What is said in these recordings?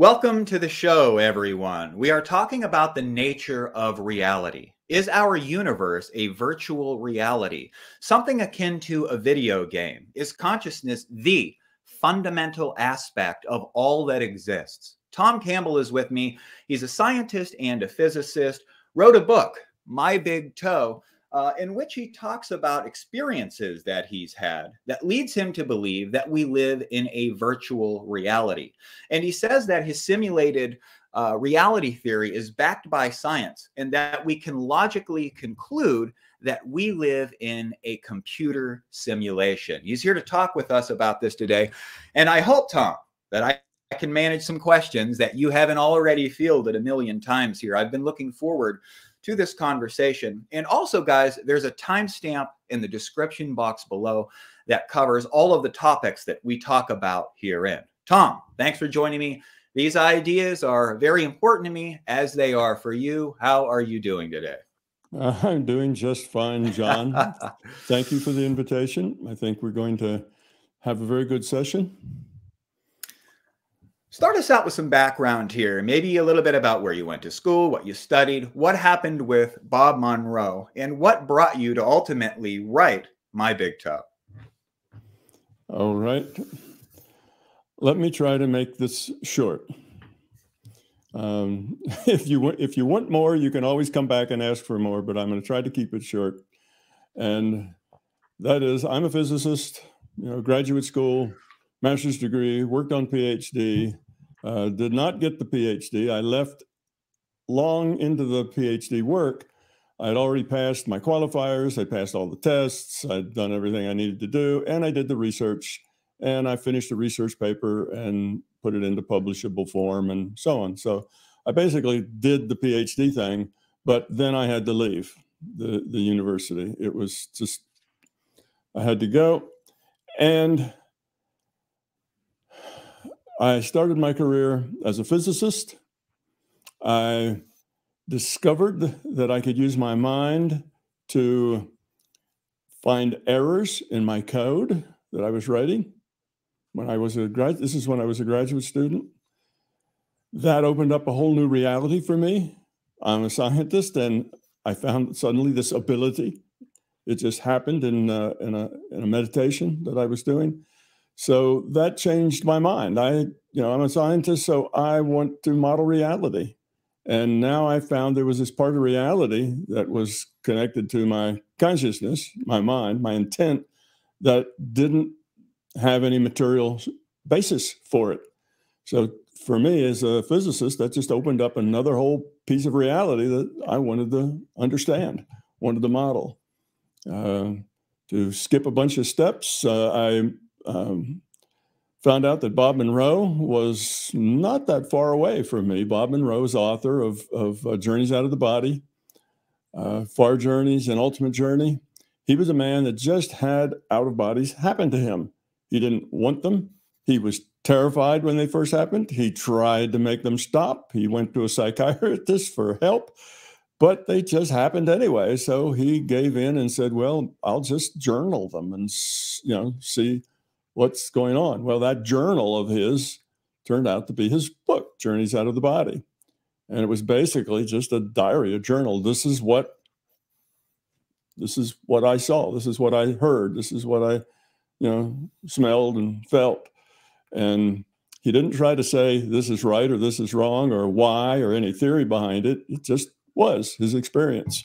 Welcome to the show, everyone. We are talking about the nature of reality. Is our universe a virtual reality? Something akin to a video game? Is consciousness the fundamental aspect of all that exists? Tom Campbell is with me. He's a scientist and a physicist, wrote a book, My Big Toe, in which he talks about experiences that he's had that leads him to believe that we live in a virtual reality. And he says that his simulated reality theory is backed by science and that we can logically conclude that we live in a computer simulation. He's here to talk with us about this today. And I hope, Tom, that I can manage some questions that you haven't already fielded a million times here. I've been looking forward to this conversation. And also, guys, there's a timestamp in the description box below that covers all of the topics that we talk about herein. Tom, thanks for joining me. These ideas are very important to me, as they are for you. How are you doing today? I'm doing just fine, John. Thank you for the invitation. I think we're going to have a very good session. Start us out with some background here, maybe a little bit about where you went to school, what you studied, what happened with Bob Monroe, and what brought you to ultimately write My Big Toe. All right. Let me try to make this short. If you want more, you can always come back and ask for more, but I'm going to try to keep it short. And that is, I'm a physicist, graduate school, master's degree, worked on PhD, did not get the PhD. I left long into the PhD work. I had already passed my qualifiers. I passed all the tests. I'd done everything I needed to do. And I did the research. And I finished the research paper and put it into publishable form and so on. So I basically did the PhD thing, but then I had to leave the university. It was just, I had to go. And I started my career as a physicist. I discovered that I could use my mind to find errors in my code that I was writing when I was a graduate. This is when I was a graduate student. That opened up a whole new reality for me. I'm a scientist, and I found suddenly this ability. It just happened in a meditation that I was doing. So that changed my mind. I'm a scientist, so I want to model reality. And now I found there was this part of reality that was connected to my consciousness, my mind, my intent, that didn't have any material basis for it. So for me as a physicist, that just opened up another whole piece of reality that I wanted to understand, wanted to model. To skip a bunch of steps, I found out that Bob Monroe was not that far away from me. Bob Monroe is author of Journeys Out of the Body, Far Journeys and Ultimate Journey. He was a man that just had out-of-bodies happen to him. He didn't want them. He was terrified when they first happened. He tried to make them stop. He went to a psychiatrist for help, but they just happened anyway. So he gave in and said, well, I'll just journal them and see what's going on. Well, that journal of his turned out to be his book, Journeys Out of the Body. And it was basically just a diary, a journal. This is what I saw. This is what I heard. This is what I, smelled and felt. And he didn't try to say this is right or this is wrong or why or any theory behind it. It just was his experience.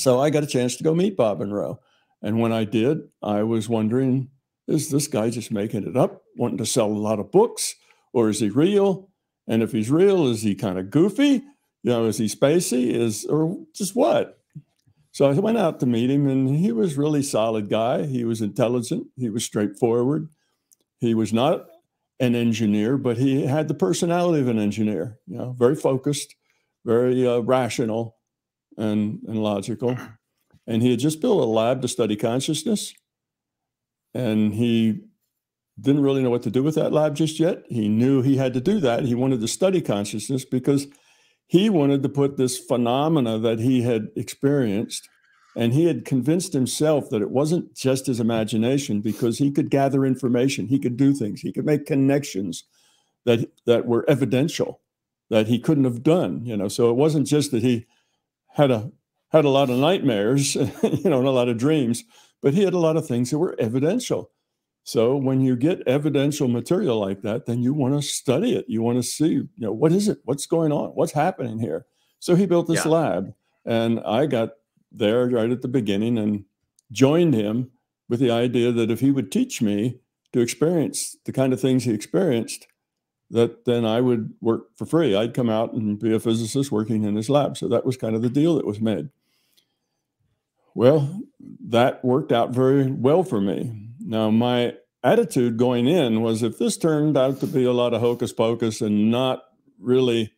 So I got a chance to go meet Bob Monroe. And when I did, I was wondering, is this guy just making it up, wanting to sell a lot of books, or is he real? And if he's real, is he kind of goofy? Is he spacey? Or just what? So I went out to meet him, and he was really solid guy. He was intelligent. He was straightforward. He was not an engineer, but he had the personality of an engineer, very focused, very rational and logical. And he had just built a lab to study consciousness. And he didn't really know what to do with that lab just yet. He knew he had to do that. He wanted to study consciousness because he wanted to put this phenomena that he had experienced, and he had convinced himself that it wasn't just his imagination because he could gather information. He could do things. He could make connections that were evidential that he couldn't have done, you know. So it wasn't just that he had a lot of nightmares, you know, and a lot of dreams, but he had a lot of things that were evidential. So when you get evidential material like that, then you want to study it. You want to see, you know, what is it? What's going on? What's happening here? So he built this lab, and I got there right at the beginning and joined him with the idea that if he would teach me to experience the kind of things he experienced, that then I would work for free. I'd come out and be a physicist working in his lab. So that was kind of the deal that was made. Well, that worked out very well for me. Now, my attitude going in was, if this turned out to be a lot of hocus pocus and not really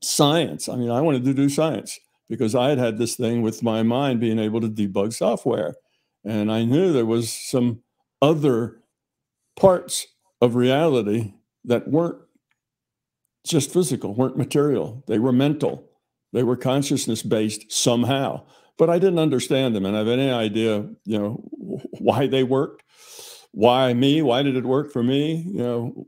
science, I mean, I wanted to do science because I had had this thing with my mind being able to debug software. And I knew there was some other parts of reality that weren't just physical, weren't material. They were mental. They were consciousness-based somehow. But I didn't understand them, and I have any idea, you know, why they worked, why me, why did it work for me, you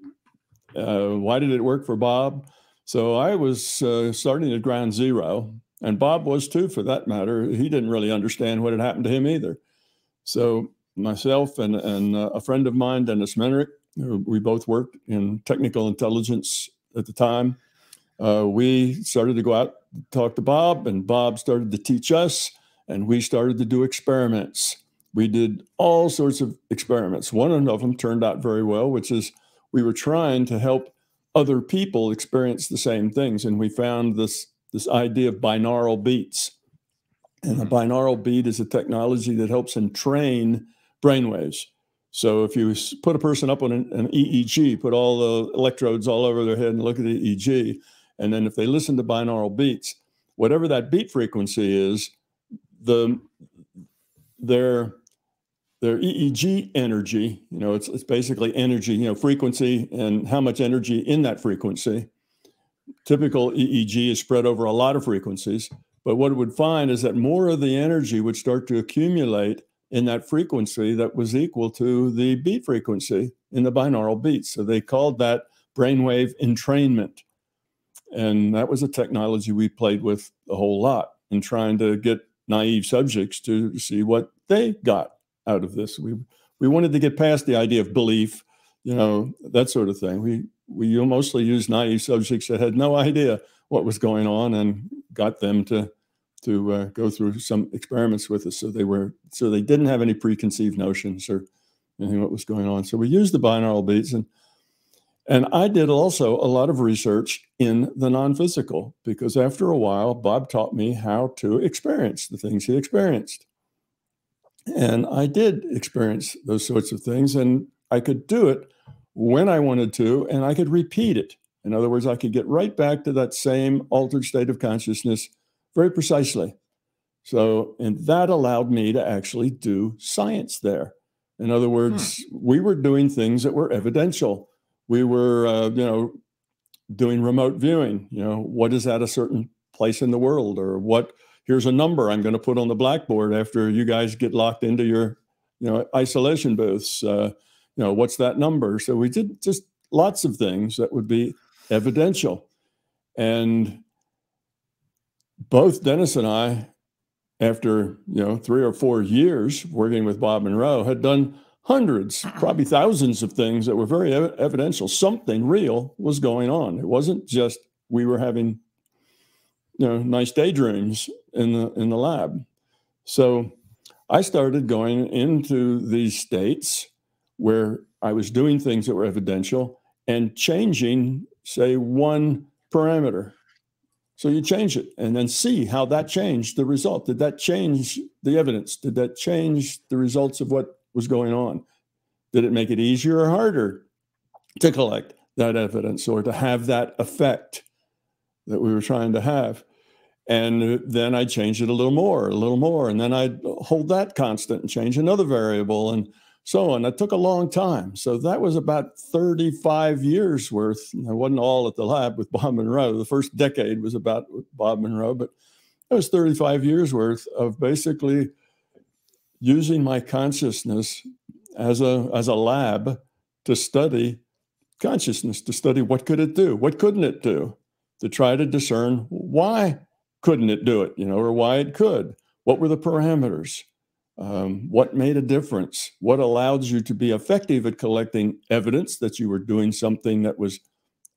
know, why did it work for Bob? So I was starting at ground zero, and Bob was too, for that matter. He didn't really understand what had happened to him either. So myself and a friend of mine, Dennis Menorick, we both worked in technical intelligence at the time. We started to go out and talk to Bob, and Bob started to teach us, and we started to do experiments. We did all sorts of experiments. One of them turned out very well, which is we were trying to help other people experience the same things. And we found this idea of binaural beats. And a binaural beat is a technology that helps entrain brainwaves. So if you put a person up on an EEG, put all the electrodes all over their head and look at the EEG, and then if they listen to binaural beats, whatever that beat frequency is, their EEG energy, you know, it's basically energy, you know, frequency and how much energy in that frequency. Typical EEG is spread over a lot of frequencies, but what it would find is that more of the energy would start to accumulate in that frequency that was equal to the beat frequency in the binaural beats. So they called that brainwave entrainment. And that was a technology we played with a whole lot in trying to get naive subjects to see what they got out of this. We wanted to get past the idea of belief, you know, that sort of thing. We mostly used naive subjects that had no idea what was going on and got them to go through some experiments with us, so they didn't have any preconceived notions or anything what was going on. So we used the binaural beats, and I did also a lot of research in the non-physical, because after a while Bob taught me how to experience the things he experienced, and I did experience those sorts of things, and I could do it when I wanted to, and I could repeat it. In other words, I could get right back to that same altered state of consciousness very precisely. So, and that allowed me to actually do science there. In other words, we were doing things that were evidential. We were, you know, doing remote viewing. You know, what is at a certain place in the world, or what? Here's a number I'm going to put on the blackboard after you guys get locked into your, you know, isolation booths. You know, what's that number? So we did just lots of things that would be evidential. And both Dennis and I, after, you know, 3 or 4 years working with Bob Monroe, had done hundreds, probably thousands of things that were very evidential. Something real was going on. It wasn't just we were having, you know, nice daydreams in the lab. So I started going into these states where I was doing things that were evidential and changing, say, one parameter. So you change it and then see how that changed the result. Did that change the evidence? Did that change the results of what was going on? Did it make it easier or harder to collect that evidence or to have that effect that we were trying to have? And then I changed it a little more, and then I'd hold that constant and change another variable and so on. That took a long time. So that was about 35 years worth. I wasn't all at the lab with Bob Monroe. The first decade was about Bob Monroe, but it was 35 years worth of basically using my consciousness as a lab to study consciousness to study what could it do, what couldn't it do, to try to discern why couldn't it do it, you know, or why it could. What were the parameters? What made a difference? What allowed you to be effective at collecting evidence that you were doing something that was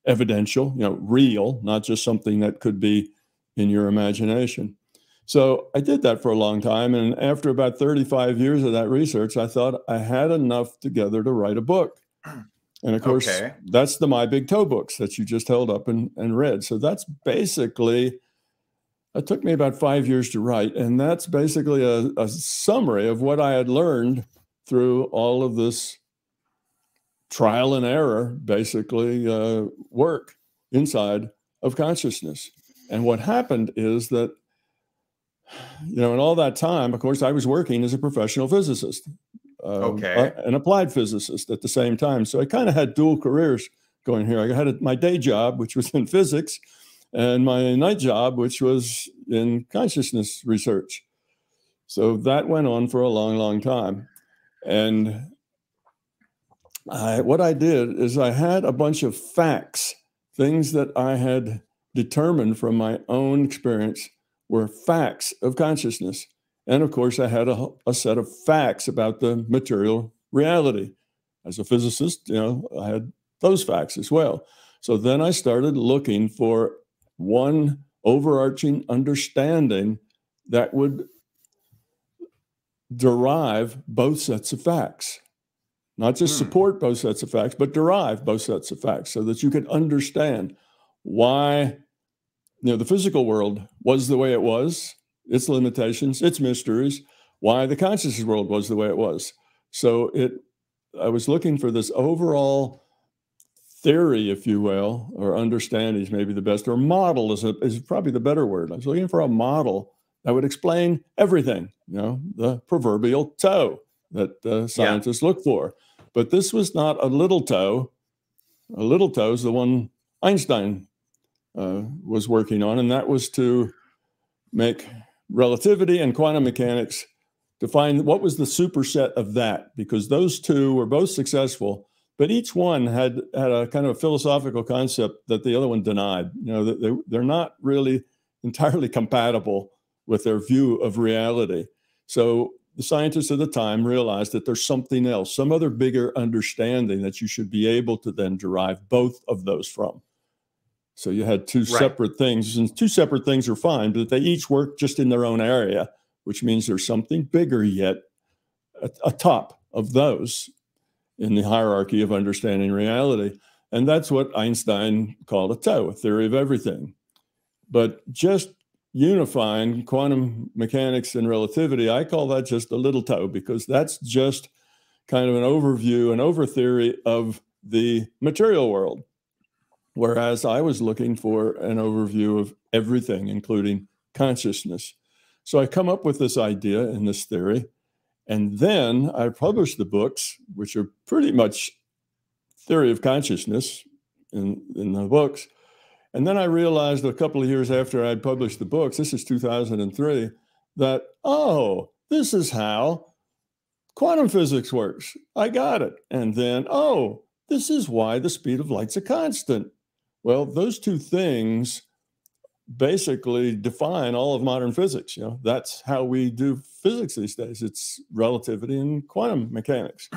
evidential, you know, real, not just something that could be in your imagination. So I did that for a long time. And after about 35 years of that research, I thought I had enough together to write a book. And of course, that's the My Big Toe books that you just held up and read. So that's basically, it took me about 5 years to write. And that's basically a summary of what I had learned through all of this trial and error, basically work inside of consciousness. And what happened is that, you know, in all that time, of course, I was working as a professional physicist, an applied physicist at the same time. So I kind of had dual careers going here. I had my day job, which was in physics, and my night job, which was in consciousness research. So that went on for a long, long time. And what I did is I had a bunch of facts, things that I had determined from my own experience were facts of consciousness. And of course, I had a set of facts about the material reality. As a physicist, you know, I had those facts as well. So then I started looking for one overarching understanding that would derive both sets of facts, not just support both sets of facts, but derive both sets of facts so that you could understand why, you know, the physical world was the way it was, its limitations, its mysteries, why the consciousness world was the way it was. So I was looking for this overall theory, if you will, or understanding is maybe the best, or model is probably the better word. I was looking for a model that would explain everything, you know, the proverbial toe that scientists look for. But this was not a little toe. A little toe is the one Einstein was working on, and that was to make relativity and quantum mechanics, to find what was the superset of that, because those two were both successful, but each one had a kind of a philosophical concept that the other one denied. You know, they're not really entirely compatible with their view of reality. So the scientists at the time realized that there's something else, some other bigger understanding that you should be able to then derive both of those from. So you had two separate things, and two separate things are fine, but they each work just in their own area, which means there's something bigger yet atop of those in the hierarchy of understanding reality. And that's what Einstein called a toe, a theory of everything. But just unifying quantum mechanics and relativity, I call that just a little toe, because that's just kind of an overview, an over theory of the material world. Whereas I was looking for an overview of everything, including consciousness. So I come up with this idea and this theory, and then I published the books, which are pretty much theory of consciousness in the books. And then I realized a couple of years after I'd published the books, this is 2003, that, oh, this is how quantum physics works. I got it. And then, oh, this is why the speed of light's a constant. Well, those two things basically define all of modern physics. You know, that's how we do physics these days. It's relativity and quantum mechanics.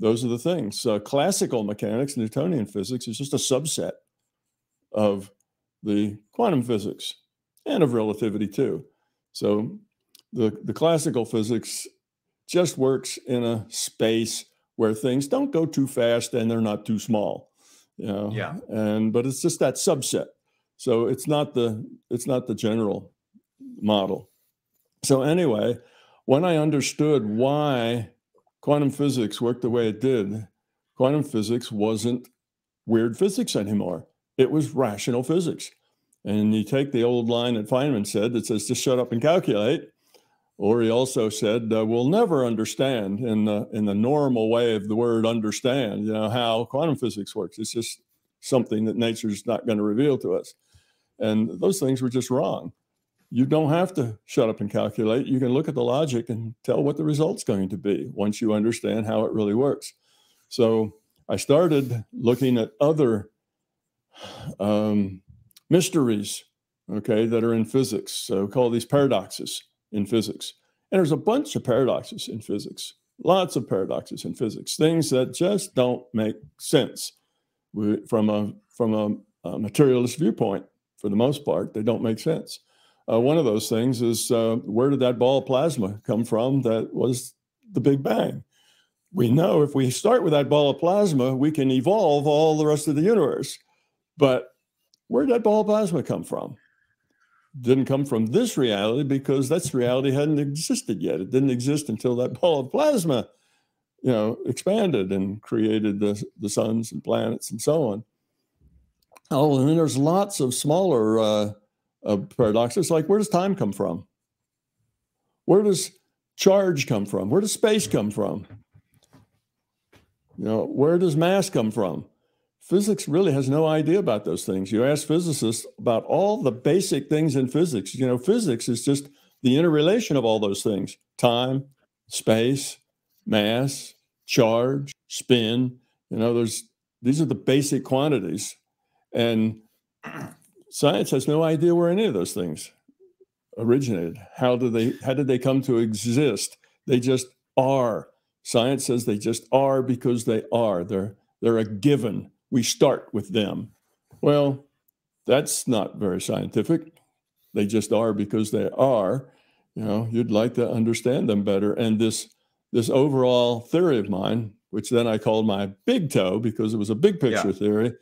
Those are the things. Classical mechanics, Newtonian physics, is just a subset of the quantum physics and of relativity too. So the classical physics just works in a space where things don't go too fast and they're not too small, you know? Yeah. But it's just that subset. So it's not the general model. So anyway, when I understood why quantum physics worked the way it did, quantum physics wasn't weird physics anymore. It was rational physics. And you take the old line that Feynman said that says, just shut up and calculate. Or he also said, we'll never understand in the normal way of the word understand, you know, how quantum physics works. It's just something that nature's not going to reveal to us. And those things were just wrong. You don't have to shut up and calculate. You can look at the logic and tell what the result's going to be once you understand how it really works. So I started looking at other mysteries, okay, that are in physics. So we call these paradoxes in physics. And there's a bunch of paradoxes in physics, lots of paradoxes in physics, things that just don't make sense from a materialist viewpoint. For the most part, they don't make sense. One of those things is, where did that ball of plasma come from that was the Big Bang? We know if we start with that ball of plasma, we can evolve all the rest of the universe. But where did that ball of plasma come from? Didn't come from this reality, because that reality hadn't existed yet. It didn't exist until that ball of plasma, you know, expanded and created the suns and planets and so on. Oh, and then there's lots of smaller paradoxes, like where does time come from? Where does charge come from? Where does space come from? You know, where does mass come from? Physics really has no idea about those things. You ask physicists about all the basic things in physics. You know, physics is just the interrelation of all those things: time, space, mass, charge, spin. You know, these are the basic quantities. And science has no idea where any of those things originated. How did they come to exist? They just are. Science says they just are because they are. They're a given. We start with them. Well, that's not very scientific. They just are because they are. You know, you'd like to understand them better. And this overall theory of mine, which then I called my big toe because it was a big picture theory,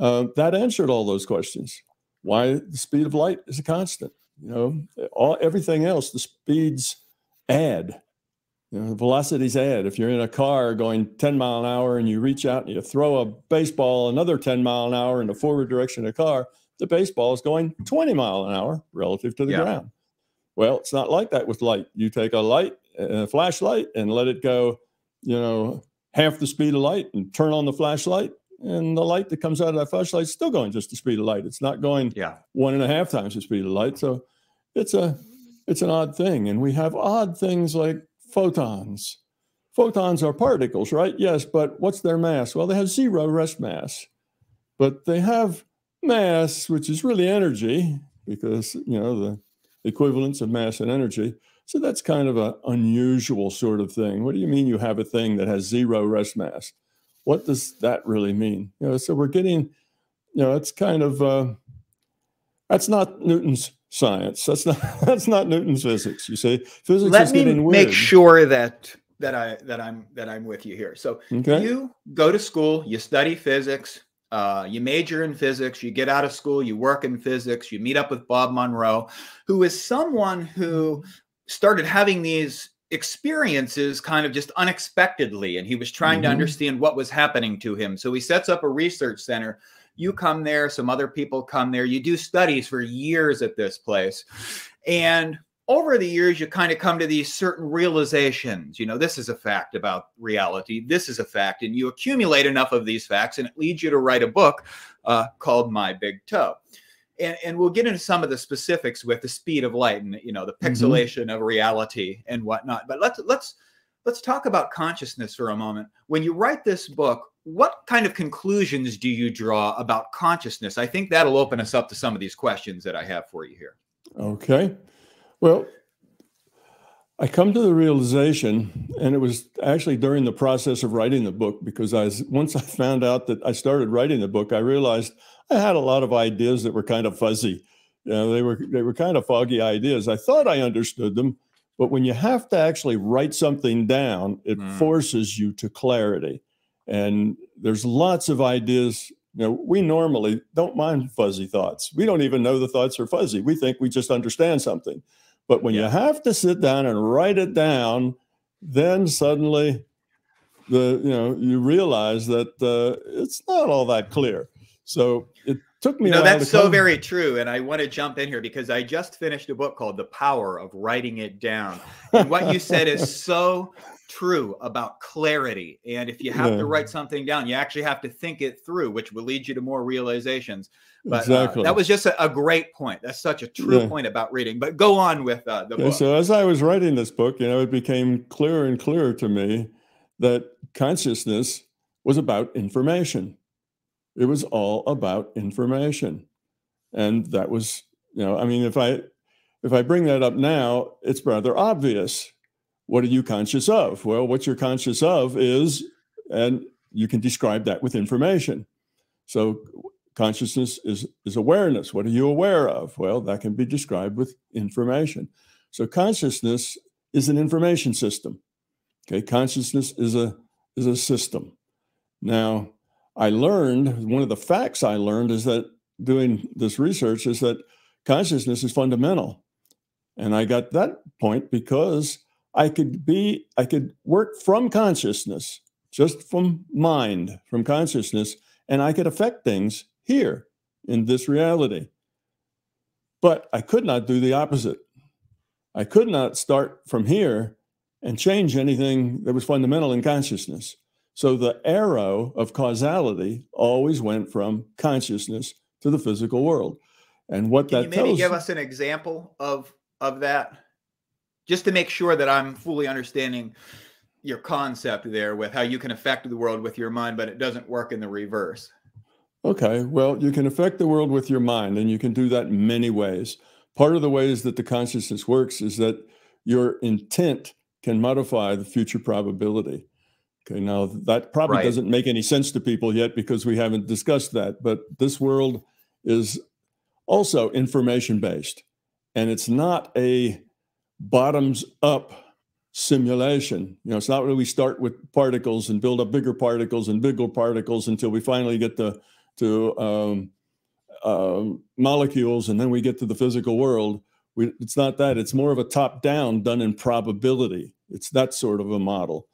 that answered all those questions. Why the speed of light is a constant. You know, everything else, the speeds add. You know, the velocities add. If you're in a car going 10 mile an hour and you reach out and you throw a baseball another 10 mile an hour in the forward direction of the car, the baseball is going 20 mile an hour relative to the ground. Well, it's not like that with light. You take a flashlight and let it go, you know, half the speed of light and turn on the flashlight. And the light that comes out of that flashlight is still going just the speed of light. It's not going 1.5 times the speed of light. So it's an odd thing. And we have odd things like photons. Photons are particles, right? Yes, but what's their mass? Well, they have zero rest mass, but they have mass, which is really energy, because, you know, the equivalence of mass and energy. So that's kind of an unusual sort of thing. What do you mean you have a thing that has zero rest mass? What does that really mean? You know, so we're getting, you know, it's kind of, that's not Newton's science. That's not Newton's physics. You see, physics is getting weird. Let me make sure that I'm with you here. So you go to school, you study physics, you major in physics, you get out of school, you work in physics, you meet up with Bob Monroe, who is someone who started having these experiences kind of just unexpectedly, and he was trying to understand what was happening to him. So he sets up a research center. You come there, some other people come there, you do studies for years at this place, and over the years you kind of come to these certain realizations. You know, this is a fact about reality, this is a fact, and you accumulate enough of these facts, and it leads you to write a book called My Big Toe. And we'll get into some of the specifics with the speed of light and, you know, the pixelation of reality and whatnot. But let's talk about consciousness for a moment. When you write this book, what kind of conclusions do you draw about consciousness? I think that'll open us up to some of these questions that I have for you here. Okay. Well, I come to the realization, and it was actually during the process of writing the book, because once I found out that I started writing the book, I realized I had a lot of ideas that were kind of fuzzy. You know, they were kind of foggy ideas. I thought I understood them, but when you have to actually write something down, it forces you to clarity. And there's lots of ideas. You know, we normally don't mind fuzzy thoughts. We don't even know the thoughts are fuzzy. We think we just understand something. But when you have to sit down and write it down, then suddenly you realize that it's not all that clear. So it took me a while. No, that's so very true. And I want to jump in here because I just finished a book called The Power of Writing It Down. And what you said is so true about clarity. And if you have to write something down, you actually have to think it through, which will lead you to more realizations. But that was just a great point. That's such a true point about reading. But go on with the book. So as I was writing this book, you know, it became clearer and clearer to me that consciousness was about information. It was all about information. And that was, you know, I mean, if I bring that up now, it's rather obvious. What are you conscious of? Well, what you're conscious of is, and you can describe that with information. So consciousness is awareness. What are you aware of? Well, that can be described with information. So consciousness is an information system. Okay, consciousness is a system. Now, I learned, one of the facts I learned is that doing this research is that consciousness is fundamental. And I got that point because I could work from consciousness, just from mind, from consciousness, and I could affect things here in this reality. But I could not do the opposite. I could not start from here and change anything that was fundamental in consciousness. So the arrow of causality always went from consciousness to the physical world. And what that tells us... Can you maybe give us an example of that? Just to make sure that I'm fully understanding your concept there with how you can affect the world with your mind, but it doesn't work in the reverse. Okay, well, you can affect the world with your mind, and you can do that in many ways. Part of the ways that the consciousness works is that your intent can modify the future probability. Okay, now that probably doesn't make any sense to people yet because we haven't discussed that, but this world is also information-based, and it's not a bottoms-up simulation. You know, it's not where we start with particles and build up bigger particles until we finally get to molecules, and then we get to the physical world. It's not that. It's more of a top-down done in probability. It's that sort of a model.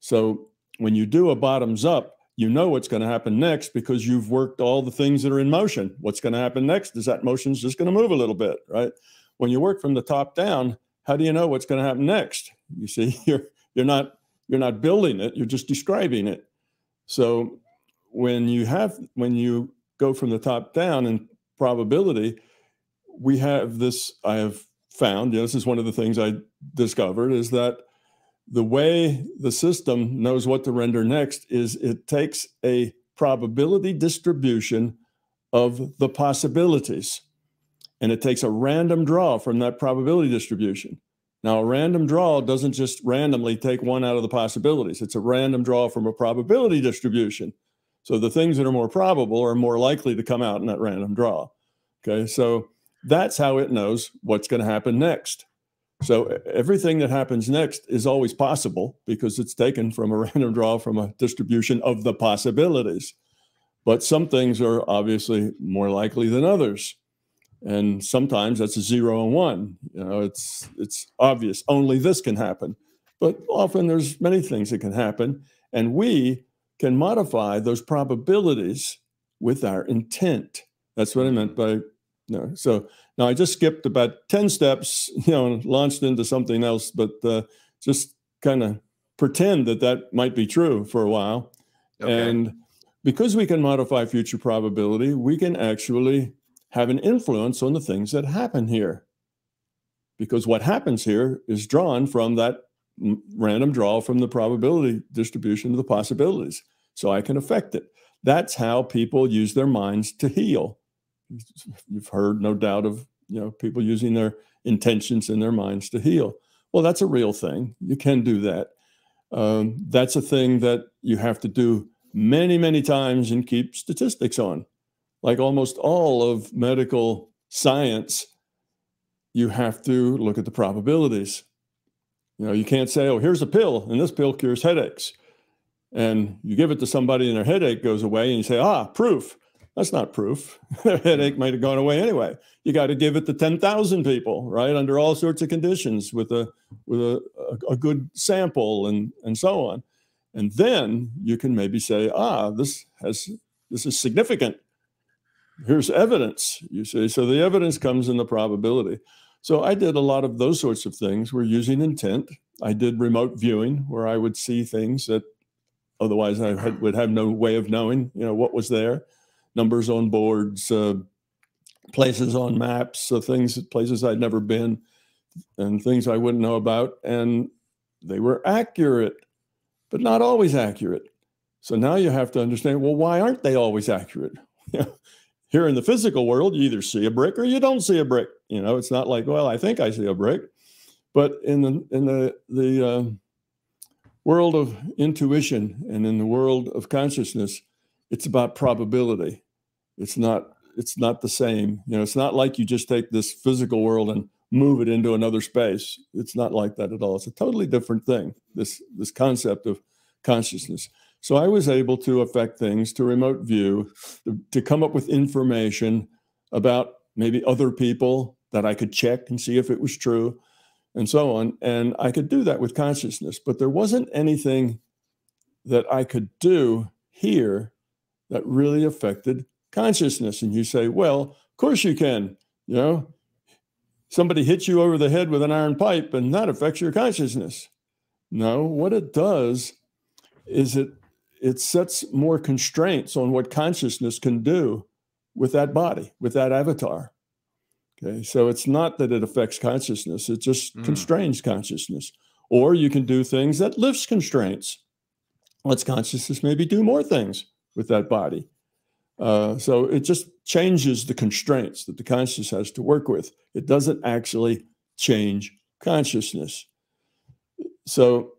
So when you do a bottoms-up, you know what's going to happen next because you've worked all the things that are in motion. What's going to happen next is that motion's just going to move a little bit, right? When you work from the top-down, how do you know what's going to happen next? You see, you're not building it, you're just describing it. So when you go from the top down in probability, we have this, I have found, you know, this is one of the things I discovered, is that the way the system knows what to render next is it takes a probability distribution of the possibilities. And it takes a random draw from that probability distribution. Now, a random draw doesn't just randomly take one out of the possibilities. It's a random draw from a probability distribution. So the things that are more probable are more likely to come out in that random draw. Okay, so that's how it knows what's going to happen next. So everything that happens next is always possible because it's taken from a random draw from a distribution of the possibilities. But some things are obviously more likely than others. And sometimes that's a 0 and 1. You know, it's obvious. Only this can happen. But often there's many things that can happen. And we can modify those probabilities with our intent. That's what I meant by, you know. So now I just skipped about 10 steps, you know, and launched into something else. But just kind of pretend that that might be true for a while. Okay. And because we can modify future probability, we can actually have an influence on the things that happen here, because what happens here is drawn from that random draw from the probability distribution of the possibilities. So I can affect it. That's how people use their minds to heal. You've heard, no doubt, of, you know, people using their intentions and their minds to heal. Well, that's a real thing. You can do that. That's a thing that you have to do many, many times and keep statistics on. Like almost all of medical science, you have to look at the probabilities. You know, you can't say, oh, here's a pill, and this pill cures headaches. And you give it to somebody and their headache goes away, and you say, ah, proof. That's not proof. Their headache might have gone away anyway. You got to give it to 10,000 people, right, under all sorts of conditions with a good sample and so on. And then you can maybe say, ah, this is significant. Here's evidence, you see. So the evidence comes in the probability. So I did a lot of those sorts of things. We're using intent. I did remote viewing, where I would see things that otherwise I would have no way of knowing, you know, what was there. Numbers on boards, places on maps, places I'd never been, and things I wouldn't know about. And they were accurate, but not always accurate. So now you have to understand, well, why aren't they always accurate? Here in the physical world, you either see a brick or you don't see a brick. You know, it's not like, well, I think I see a brick. But in the world of intuition and in the world of consciousness, it's about probability. It's not the same. You know, it's not like you just take this physical world and move it into another space. It's not like that at all. It's a totally different thing, this concept of consciousness. So I was able to affect things to remote view, to come up with information about maybe other people that I could check and see if it was true and so on. And I could do that with consciousness, but there wasn't anything that I could do here that really affected consciousness. And you say, well, of course you can, you know, somebody hits you over the head with an iron pipe and that affects your consciousness. No, what it does is it sets more constraints on what consciousness can do with that body, with that avatar. Okay, so it's not that it affects consciousness, it just constrains consciousness. Or you can do things that lifts constraints. Let's consciousness maybe do more things with that body. So it just changes the constraints that the conscious has to work with. It doesn't actually change consciousness. So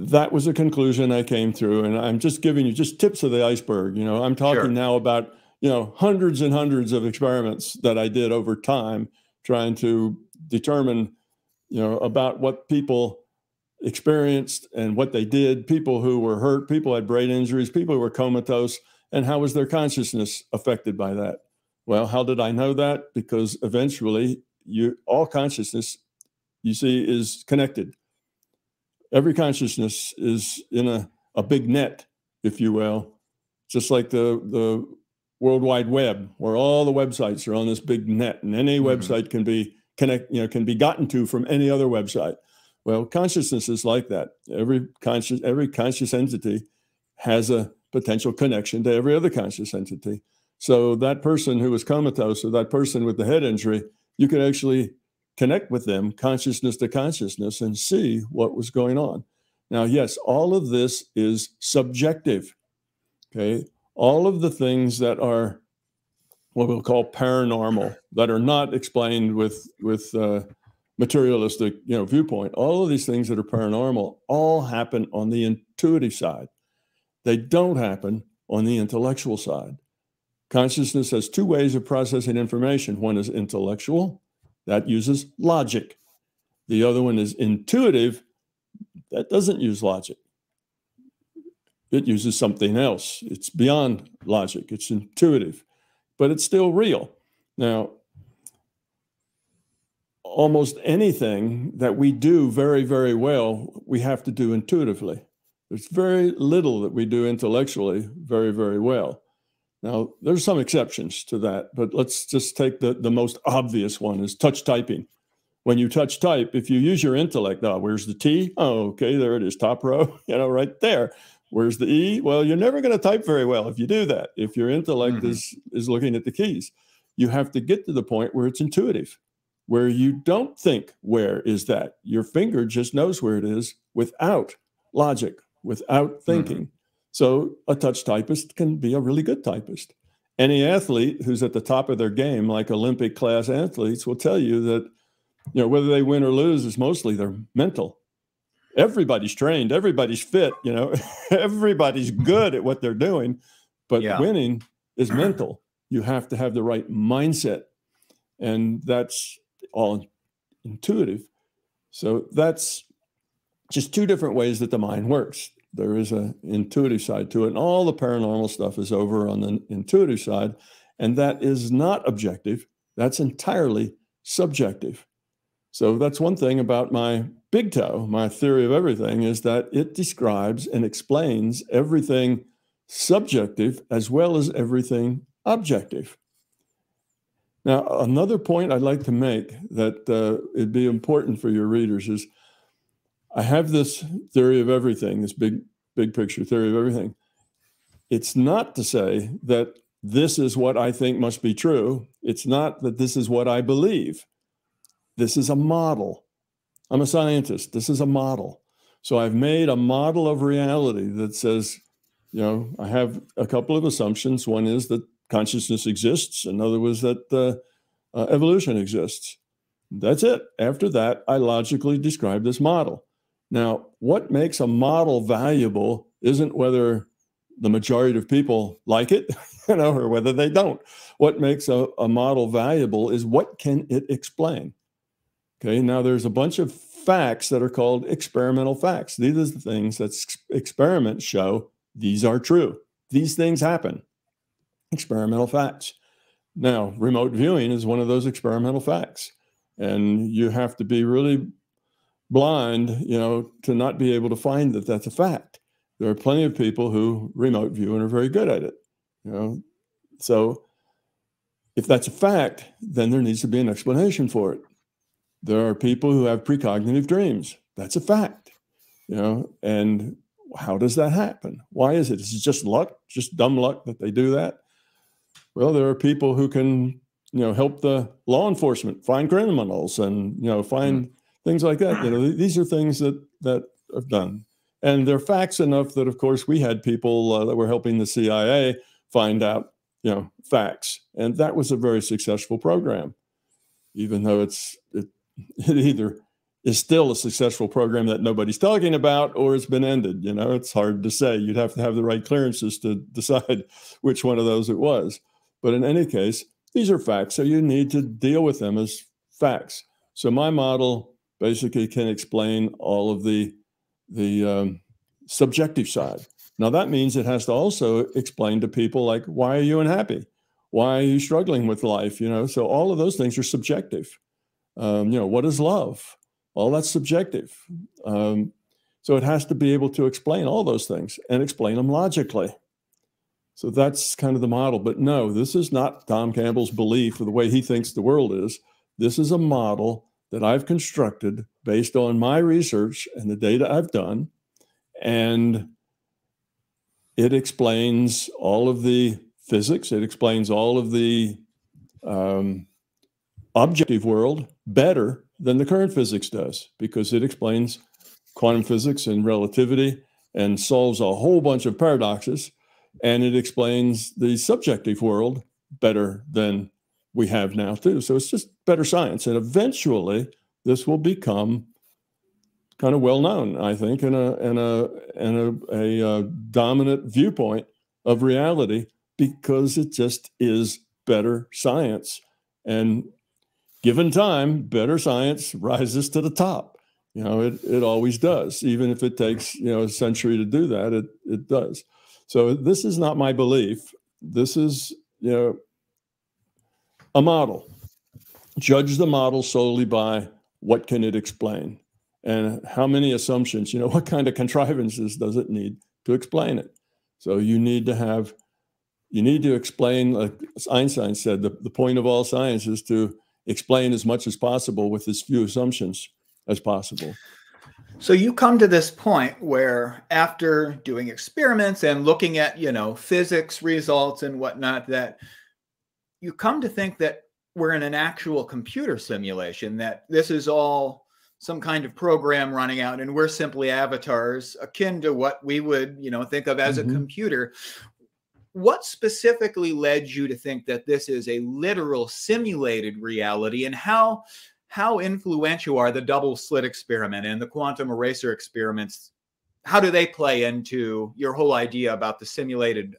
that was a conclusion I came through, and I'm just giving you just tips of the iceberg. You know, I'm talking now about, you know, hundreds and hundreds of experiments that I did over time, trying to determine, you know, about what people experienced and what they did, people who were hurt, people had brain injuries, people who were comatose, and how was their consciousness affected by that? Well, how did I know that? Because eventually all consciousness, you see, is connected. Every consciousness is in a big net, if you will, just like the World Wide Web, where all the websites are on this big net, and any website can be gotten to from any other website. Well, consciousness is like that. Every conscious entity has a potential connection to every other conscious entity. So that person who was comatose or that person with the head injury, you could actually connect with them consciousness to consciousness and see what was going on. Now, yes, all of this is subjective. Okay. All of the things that are what we'll call paranormal, that are not explained with materialistic, you know, viewpoint, all of these things that are paranormal all happen on the intuitive side. They don't happen on the intellectual side. Consciousness has two ways of processing information. One is intellectual. That uses logic. The other one is intuitive. That doesn't use logic. It uses something else. It's beyond logic. It's intuitive, but it's still real. Now, almost anything that we do very, very well, we have to do intuitively. There's very little that we do intellectually very, very well. Now, there's some exceptions to that, but let's just take the most obvious one is touch typing. When you touch type, if you use your intellect, oh, where's the T? Oh, okay, there it is, top row, you know, right there. Where's the E? Well, you're never going to type very well if you do that, if your intellect is looking at the keys. You have to get to the point where it's intuitive, where you don't think, where is that? Your finger just knows where it is without logic, without thinking. So a touch typist can be a really good typist. Any athlete who's at the top of their game, like Olympic class athletes, will tell you that, you know, whether they win or lose is mostly their mental. Everybody's trained, everybody's fit, you know, everybody's good at what they're doing, but winning is mental. You have to have the right mindset, and that's all intuitive. So that's just two different ways that the mind works. There is an intuitive side to it, and all the paranormal stuff is over on the intuitive side, and that is not objective. That's entirely subjective. So that's one thing about my big toe, my theory of everything, is that it describes and explains everything subjective as well as everything objective. Now, another point I'd like to make that it'd be important for your readers is, I have this theory of everything, this big picture theory of everything. It's not to say that this is what I think must be true. It's not that this is what I believe. This is a model. I'm a scientist. This is a model. So I've made a model of reality that says, you know, I have a couple of assumptions. One is that consciousness exists. Another was that evolution exists. That's it. After that, I logically describe this model. Now, what makes a model valuable isn't whether the majority of people like it, you know, or whether they don't. What makes a model valuable is what can it explain? Okay, now there's a bunch of facts that are called experimental facts. These are the things that experiments show these are true. These things happen. Experimental facts. Now, remote viewing is one of those experimental facts. And you have to be really blind, you know, to not be able to find that that's a fact. There are plenty of people who remote view and are very good at it, you know. So if that's a fact, then there needs to be an explanation for it. There are people who have precognitive dreams. That's a fact, you know. And how does that happen? Why is it? Is it just luck, just dumb luck that they do that? Well, there are people who can, you know, help the law enforcement find criminals and, you know, find things like that. You know, these are things that have done. And they're facts enough that, of course, we had people that were helping the CIA find out, you know, facts. And that was a very successful program, even though it either is still a successful program that nobody's talking about, or it's been ended. You know, it's hard to say. You'd have to have the right clearances to decide which one of those it was. But in any case, these are facts, so you need to deal with them as facts. So my model basically can explain all of the subjective side. Now, that means it has to also explain to people, like, why are you unhappy? Why are you struggling with life? You know, so all of those things are subjective. You know, what is love? All that's subjective. So it has to be able to explain all those things and explain them logically. So that's kind of the model. But no, this is not Tom Campbell's belief or the way he thinks the world is. This is a model that I've constructed based on my research and the data I've done. And it explains all of the physics. It explains all of the objective world better than the current physics does, because it explains quantum physics and relativity and solves a whole bunch of paradoxes. And it explains the subjective world better than we have now, too. So it's just better science. And eventually, this will become kind of well-known, I think, in a dominant viewpoint of reality, because it just is better science. And given time, better science rises to the top. You know, it always does. Even if it takes, you know, a century to do that, it does. So this is not my belief. This is, you know, a model. Judge the model solely by what can it explain and how many assumptions, you know, what kind of contrivances does it need to explain it? So you need to explain, like Einstein said, the point of all science is to explain as much as possible with as few assumptions as possible. So you come to this point where, after doing experiments and looking at, you know, physics results and whatnot, that you come to think that we're in an actual computer simulation, that this is all some kind of program running out and we're simply avatars akin to what we would, you know, think of as a computer. What specifically led you to think that this is a literal simulated reality, and how influential are the double slit experiment and the quantum eraser experiments? How do they play into your whole idea about the simulated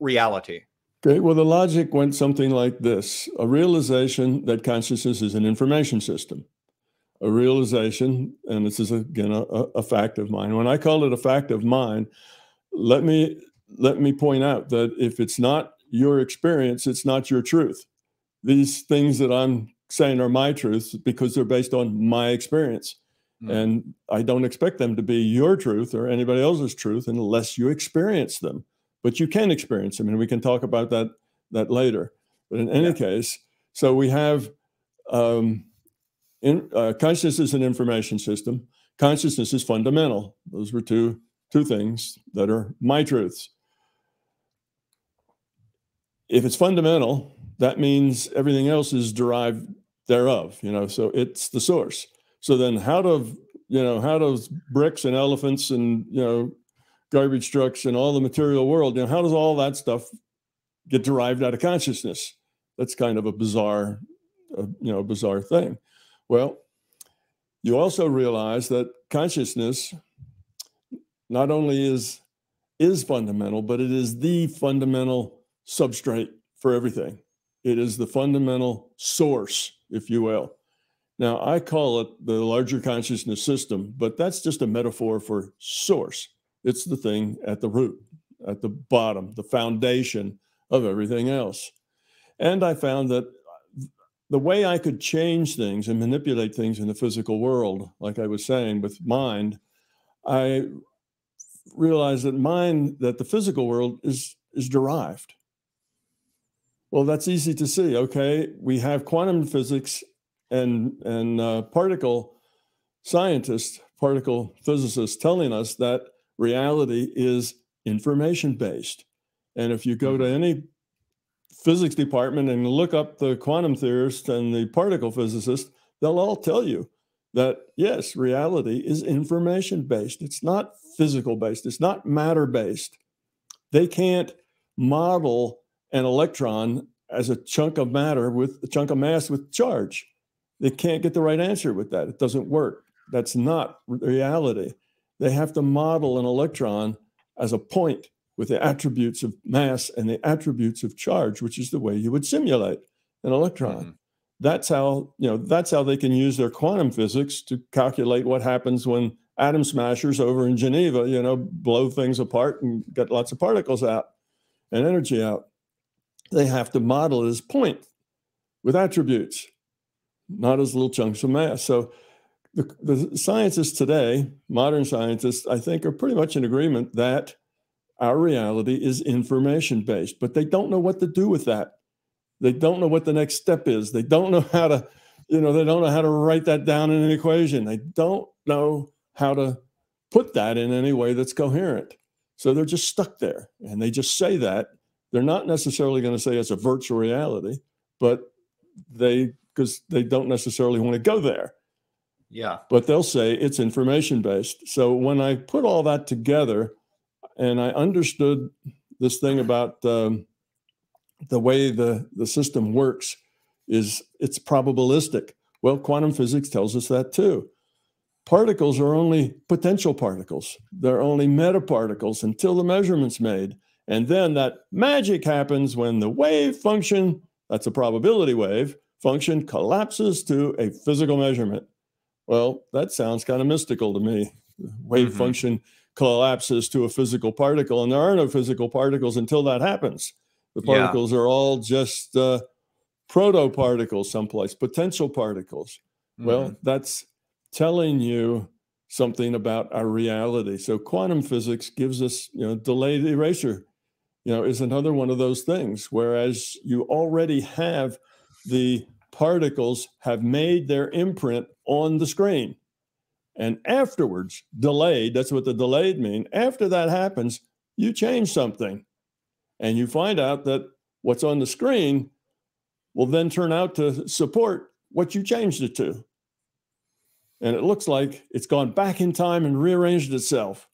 reality? Okay, well, the logic went something like this. A realization that consciousness is an information system. A realization, and this is, again, a fact of mine. When I call it a fact of mine, let me point out that if it's not your experience, it's not your truth. These things that I'm saying are my truths because they're based on my experience. And I don't expect them to be your truth or anybody else's truth unless you experience them. But you can experience them, and we can talk about that later. But in any case, so we have consciousness is an information system. Consciousness is fundamental. Those were two things that are my truths. If it's fundamental, that means everything else is derived thereof, you know, so it's the source. So then how do you know, how does bricks and elephants and, you know, garbage trucks and all the material world, you know, how does all that stuff get derived out of consciousness? That's kind of a bizarre, you know, bizarre thing. Well, you also realize that consciousness not only is fundamental, but it is the fundamental substrate for everything. It is the fundamental source, if you will. Now, I call it the larger consciousness system, but that's just a metaphor for source. It's the thing at the root, at the bottom, the foundation of everything else. And I found that the way I could change things and manipulate things in the physical world, like I was saying with mind, I realized that mind, that the physical world is derived. Well, that's easy to see. Okay, we have quantum physics and particle scientists, particle physicists telling us that reality is information-based. And if you go to any physics department and look up the quantum theorists and the particle physicists, they'll all tell you that, yes, reality is information-based. It's not physical-based. It's not matter-based. They can't model an electron as a chunk of matter with a chunk of mass with charge. They can't get the right answer with that. It doesn't work. That's not reality. They have to model an electron as a point with the attributes of mass and the attributes of charge, which is the way you would simulate an electron. Mm-hmm. That's how, you know, that's how they can use their quantum physics to calculate what happens when atom smashers over in Geneva, you know, blow things apart and get lots of particles out and energy out. They have to model it as point with attributes, not as little chunks of mass. So the scientists today, modern scientists, I think, are pretty much in agreement that our reality is information-based, but they don't know what to do with that. They don't know what the next step is. They don't know how to, you know, they don't know how to write that down in an equation. They don't know how to put that in any way that's coherent. So they're just stuck there, and they just say that. They're not necessarily going to say it's a virtual reality, but because they don't necessarily want to go there. Yeah. But they'll say it's information-based. So when I put all that together and I understood this thing about the way the system works is it's probabilistic. Well, quantum physics tells us that too. Particles are only potential particles. They're only metaparticles until the measurement's made. And then that magic happens when the wave function, that's a probability wave function, collapses to a physical measurement. Well, that sounds kind of mystical to me. The wave function collapses to a physical particle, and there are no physical particles until that happens. The particles are all just protoparticles someplace, potential particles. Well, that's telling you something about our reality. So quantum physics gives us, you know, delayed erasure. You know, is another one of those things, whereas you already have the particles have made their imprint on the screen. And afterwards, delayed, that's what the delayed mean. After that happens, you change something. And you find out that what's on the screen will then turn out to support what you changed it to. And it looks like it's gone back in time and rearranged itself.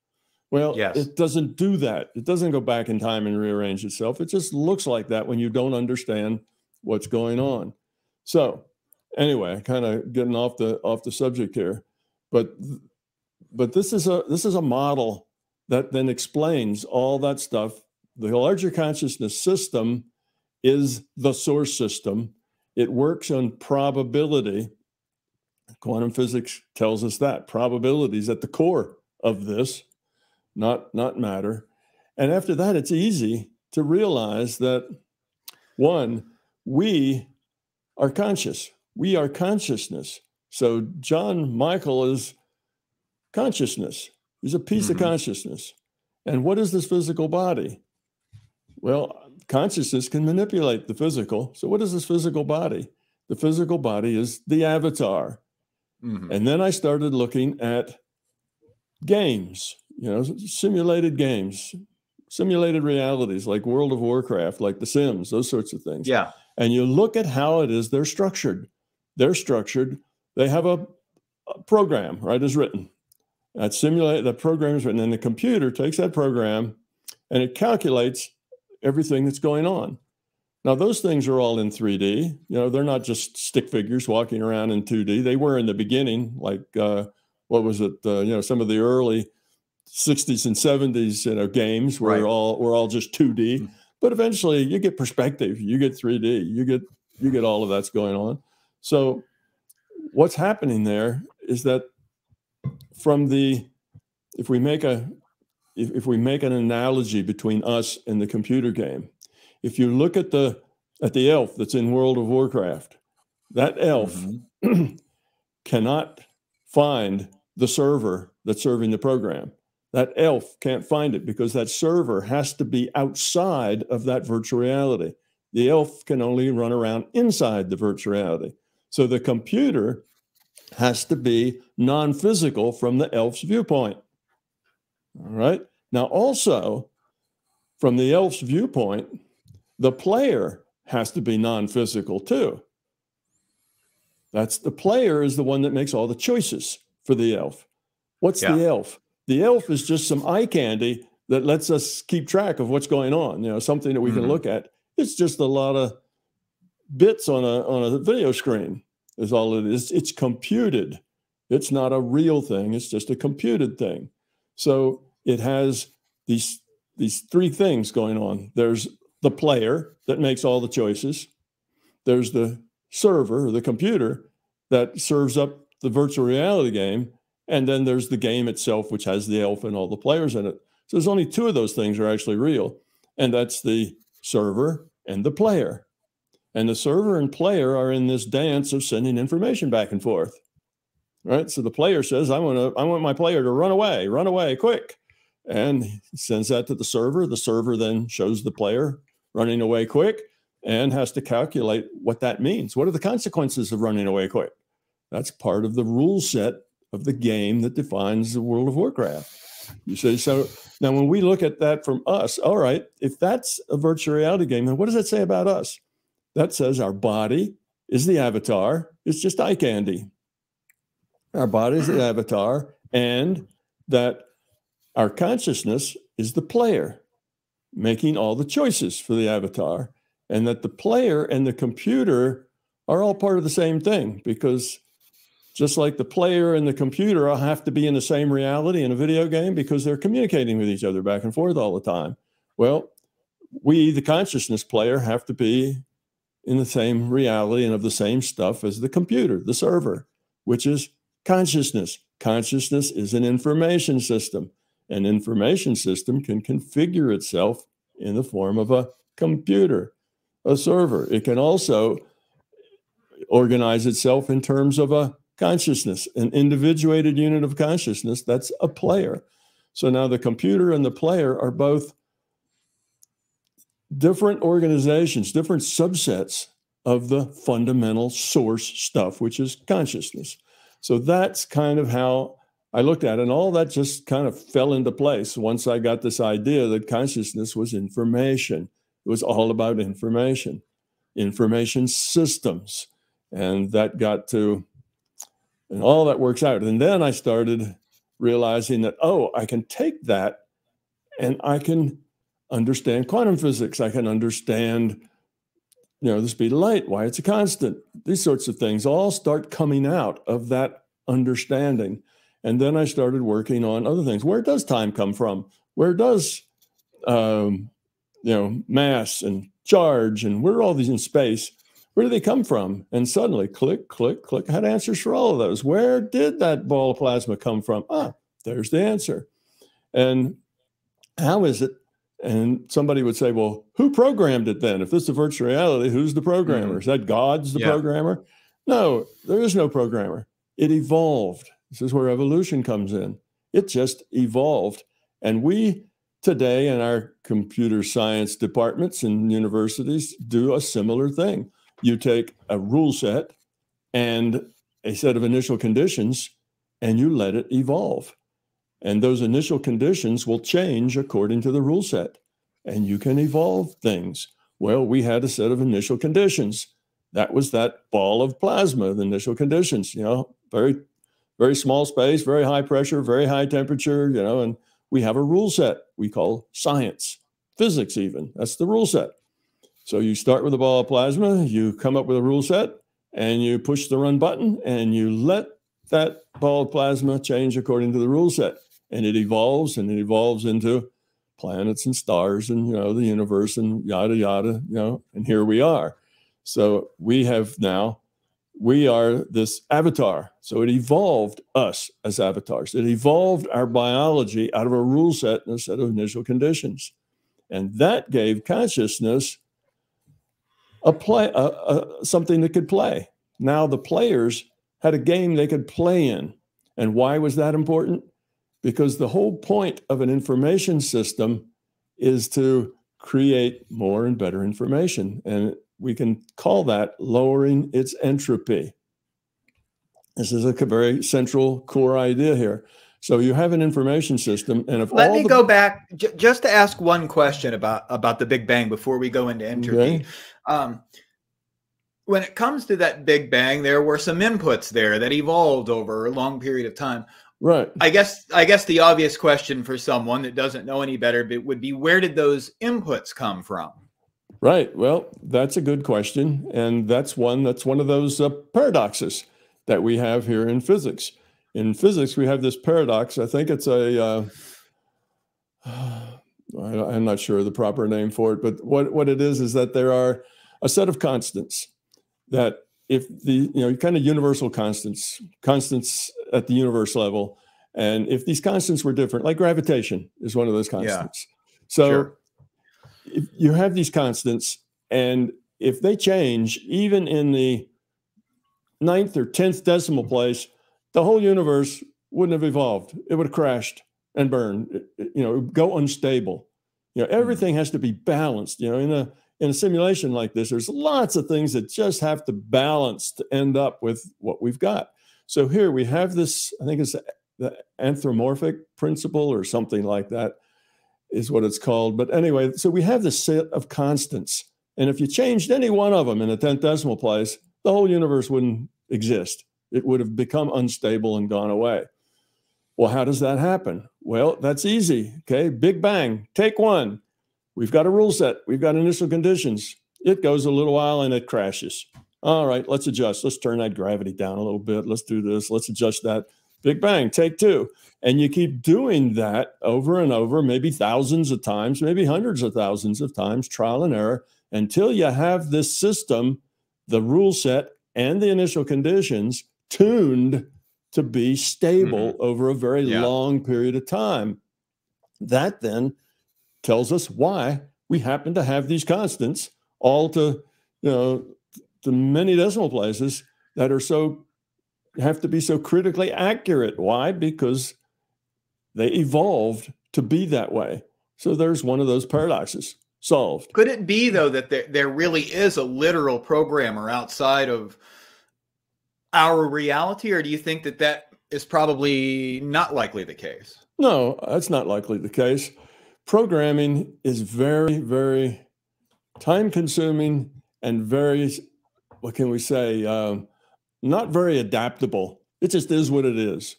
Well, it doesn't do that. It doesn't go back in time and rearrange itself. It just looks like that when you don't understand what's going on. So anyway, kind of getting off the subject here, but this is a model that then explains all that stuff. The larger consciousness system is the source system. It works on probability. Quantum physics tells us that probability is at the core of this. Not matter. And after that, it's easy to realize that, one, we are conscious. We are consciousness. So John Michael is consciousness. He's a piece of consciousness. And what is this physical body? Well, consciousness can manipulate the physical. So what is this physical body? The physical body is the avatar. And then I started looking at games. You know, simulated games, simulated realities like World of Warcraft, like The Sims, those sorts of things. Yeah. And you look at how it is they're structured. They're structured. They have a program, right, is written. That simulate that program is written, and the computer takes that program and it calculates everything that's going on. Now, those things are all in 3D. You know, they're not just stick figures walking around in 2D. They were in the beginning, like what was it? You know, some of the early 60s and 70s, you know, games were right. were all just 2D. But eventually, you get perspective, you get 3D, you get all of that's going on. So, what's happening there is that from the if we make an analogy between us and the computer game. If you look at the elf that's in World of Warcraft, that elf mm-hmm. cannot find the server that's serving the program. That elf can't find it because that server has to be outside of that virtual reality. The elf can only run around inside the virtual reality. So the computer has to be non-physical from the elf's viewpoint. All right. Now, also from the elf's viewpoint, the player has to be non-physical too. That's the player is the one that makes all the choices for the elf. What's yeah. the elf? The elf is just some eye candy that lets us keep track of what's going on. You know, something that we mm-hmm. can look at. It's just a lot of bits on a video screen is all it is. It's computed. It's not a real thing. It's just a computed thing. So it has these three things going on. There's the player that makes all the choices. There's the server, or the computer, that serves up the virtual reality game. And then there's the game itself, which has the elf and all the players in it. So there's only two of those things are actually real. And that's the server and the player. And the server and player are in this dance of sending information back and forth. Right? So the player says, I want my player to run away, quick. And he sends that to the server. The server then shows the player running away quick and has to calculate what that means. What are the consequences of running away quick? That's part of the rule set of the game that defines the World of Warcraft. You see, so now when we look at that from us, all right, if that's a virtual reality game, then what does that say about us? That says our body is the avatar. It's just eye candy. Our body is the avatar, and that our consciousness is the player making all the choices for the avatar, and that the player and the computer are all part of the same thing, because just like the player and the computer all have to be in the same reality in a video game because they're communicating with each other back and forth all the time. Well, we, the consciousness player, have to be in the same reality and of the same stuff as the computer, the server, which is consciousness. Consciousness is an information system. An information system can configure itself in the form of a computer, a server. It can also organize itself in terms of a consciousness, an individuated unit of consciousness. That's a player. So now the computer and the player are both different organizations, different subsets of the fundamental source stuff, which is consciousness. So that's kind of how I looked at it, and all that just kind of fell into place once I got this idea that consciousness was information. It was all about information, information systems. And that got to, and all that works out. And then I started realizing that, oh, I can take that and I can understand quantum physics. I can understand, you know, the speed of light, why it's a constant. These sorts of things all start coming out of that understanding. And then I started working on other things. Where does time come from? Where does, you know, mass and charge and where are all these in space? Where do they come from? And suddenly, click, click, click, I had answers for all of those. Where did that ball of plasma come from? Ah, there's the answer. And how is it? And somebody would say, well, who programmed it then? If this is a virtual reality, who's the programmer? Is that God's the programmer? No, there is no programmer. It evolved. This is where evolution comes in. It just evolved. And we today in our computer science departments and universities do a similar thing. You take a rule set and a set of initial conditions and you let it evolve. And those initial conditions will change according to the rule set and you can evolve things. Well, we had a set of initial conditions. That was that ball of plasma, the initial conditions, you know, very very small space, very high pressure, very high temperature, you know, and we have a rule set we call science, physics even. That's the rule set. So you start with a ball of plasma, you come up with a rule set, and you push the run button, and you let that ball of plasma change according to the rule set. And it evolves into planets and stars and, you know, the universe and yada, yada, you know, and here we are. So we have now, we are this avatar. So it evolved us as avatars. It evolved our biology out of a rule set and a set of initial conditions. And that gave consciousness a play, something that could play. Now the players had a game they could play in. And why was that important? Because the whole point of an information system is to create more and better information. And we can call that lowering its entropy. This is a very central core idea here. So you have an information system, and if let me go back just to ask one question about the Big Bang before we go into entropy. Okay. When it comes to that Big Bang, there were some inputs there that evolved over a long period of time. Right. I guess the obvious question for someone that doesn't know any better would be, where did those inputs come from? Right. Well, that's a good question. And that's one of those paradoxes that we have here in physics. In physics, we have this paradox. I think it's a, I'm not sure the proper name for it, but what it is that there are a set of constants that if the, you know, kind of universal constants, constants at the universe level. And if these constants were different, like gravitation is one of those constants. Yeah, so sure. If you have these constants, and if they change, even in the 9th or 10th decimal place, the whole universe wouldn't have evolved. It would have crashed and burned, you know, go unstable. You know, everything has to be balanced, you know, in a simulation like this, there's lots of things that just have to balance to end up with what we've got. So here we have this, I think it's the anthropomorphic principle or something like that is what it's called. But anyway, so we have this set of constants. And if you changed any one of them in the 10th decimal place, the whole universe wouldn't exist. It would have become unstable and gone away. Well, how does that happen? Well, that's easy. Okay, Big Bang, take one. We've got a rule set. We've got initial conditions. It goes a little while and it crashes. All right, let's adjust. Let's turn that gravity down a little bit. Let's do this. Let's adjust that. Big Bang, take two. And you keep doing that over and over, maybe thousands of times, maybe hundreds of thousands of times, trial and error, until you have this system, the rule set and the initial conditions tuned to be stable over a very long period of time. That then tells us why we happen to have these constants all to, you know, the many decimal places that are so, have to be so critically accurate. Why? Because they evolved to be that way. So there's one of those paradoxes solved. Could it be though that there really is a literal programmer outside of our reality, or do you think that that is probably not likely the case? No, that's not likely the case. Programming is very, very time-consuming and very, what can we say, not very adaptable. It just is what it is.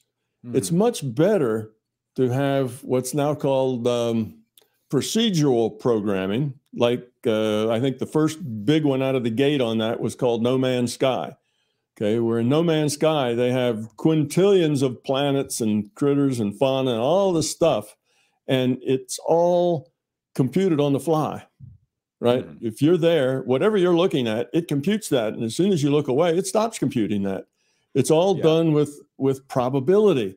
It's much better to have what's now called procedural programming. Like I think the first big one out of the gate on that was called No Man's Sky. Okay, where in No Man's Sky, they have quintillions of planets and critters and fauna and all this stuff. And it's all computed on the fly, right? If you're there, whatever you're looking at, it computes that. And as soon as you look away, it stops computing that. It's all done with probability,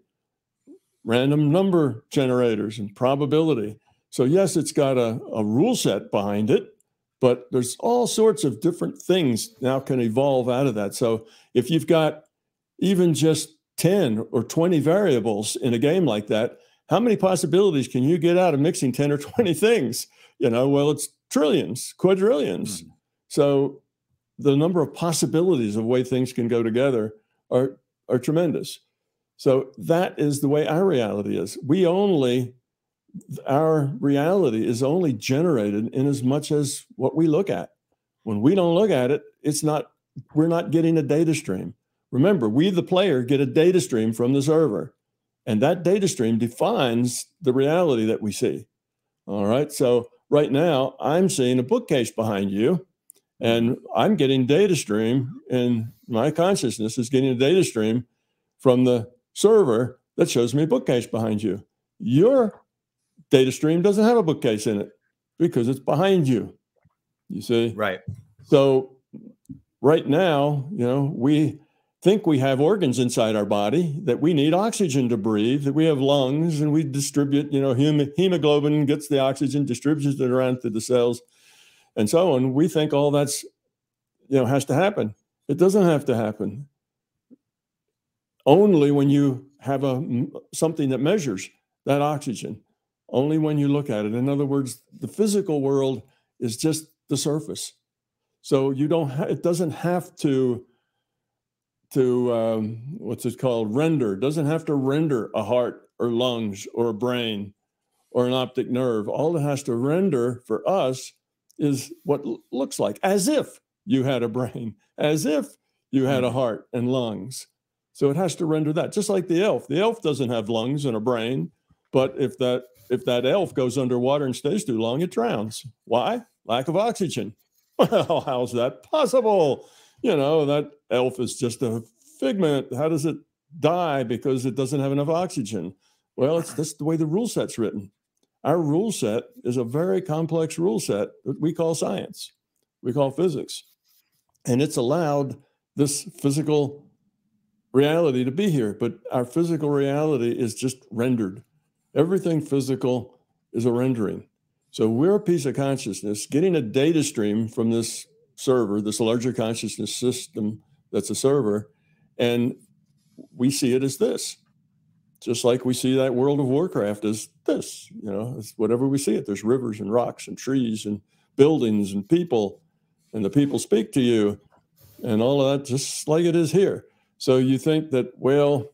random number generators and probability. So yes, it's got a rule set behind it, but there's all sorts of different things now can evolve out of that. So if you've got even just 10 or 20 variables in a game like that, how many possibilities can you get out of mixing 10 or 20 things? You know, well, it's trillions, quadrillions. So the number of possibilities of way things can go together are tremendous. So that is the way our reality is. Our reality is only generated in as much as what we look at. When we don't look at it, we're not getting a data stream. Remember, we, the player, get a data stream from the server, and that data stream defines the reality that we see. All right. So right now I'm seeing a bookcase behind you, and I'm getting data stream, and my consciousness is getting a data stream from the server that shows me a bookcase behind you. Your data stream doesn't have a bookcase in it because it's behind you. You see? Right. So right now, you know, we think we have organs inside our body, that we need oxygen to breathe, that we have lungs, and we distribute, you know, hemoglobin gets the oxygen, distributes it around to the cells, and so on. We think all that's, you know, has to happen. It doesn't have to happen. Only when you have a something that measures that oxygen, only when you look at it. In other words, the physical world is just the surface. So you don't, it doesn't have to what's it called, render. It doesn't have to render a heart or lungs or a brain or an optic nerve. All it has to render for us is what looks like, as if you had a brain, as if you had a heart and lungs. So it has to render that, just like the elf. The elf doesn't have lungs and a brain, but if that elf goes underwater and stays too long, it drowns. Why? Lack of oxygen. Well, how's that possible? You know, that elf is just a figment. How does it die? Because it doesn't have enough oxygen. Well, it's just the way the rule set's written. Our rule set is a very complex rule set that we call science. We call physics. And it's allowed this physical reality to be here. But our physical reality is just rendered. Everything physical is a rendering. So we're a piece of consciousness getting a data stream from this server, this larger consciousness system that's a server, and we see it as this, just like we see that World of Warcraft as this, you know, it's whatever we see it. There's rivers and rocks and trees and buildings and people, and the people speak to you and all of that, just like it is here. So you think that, well,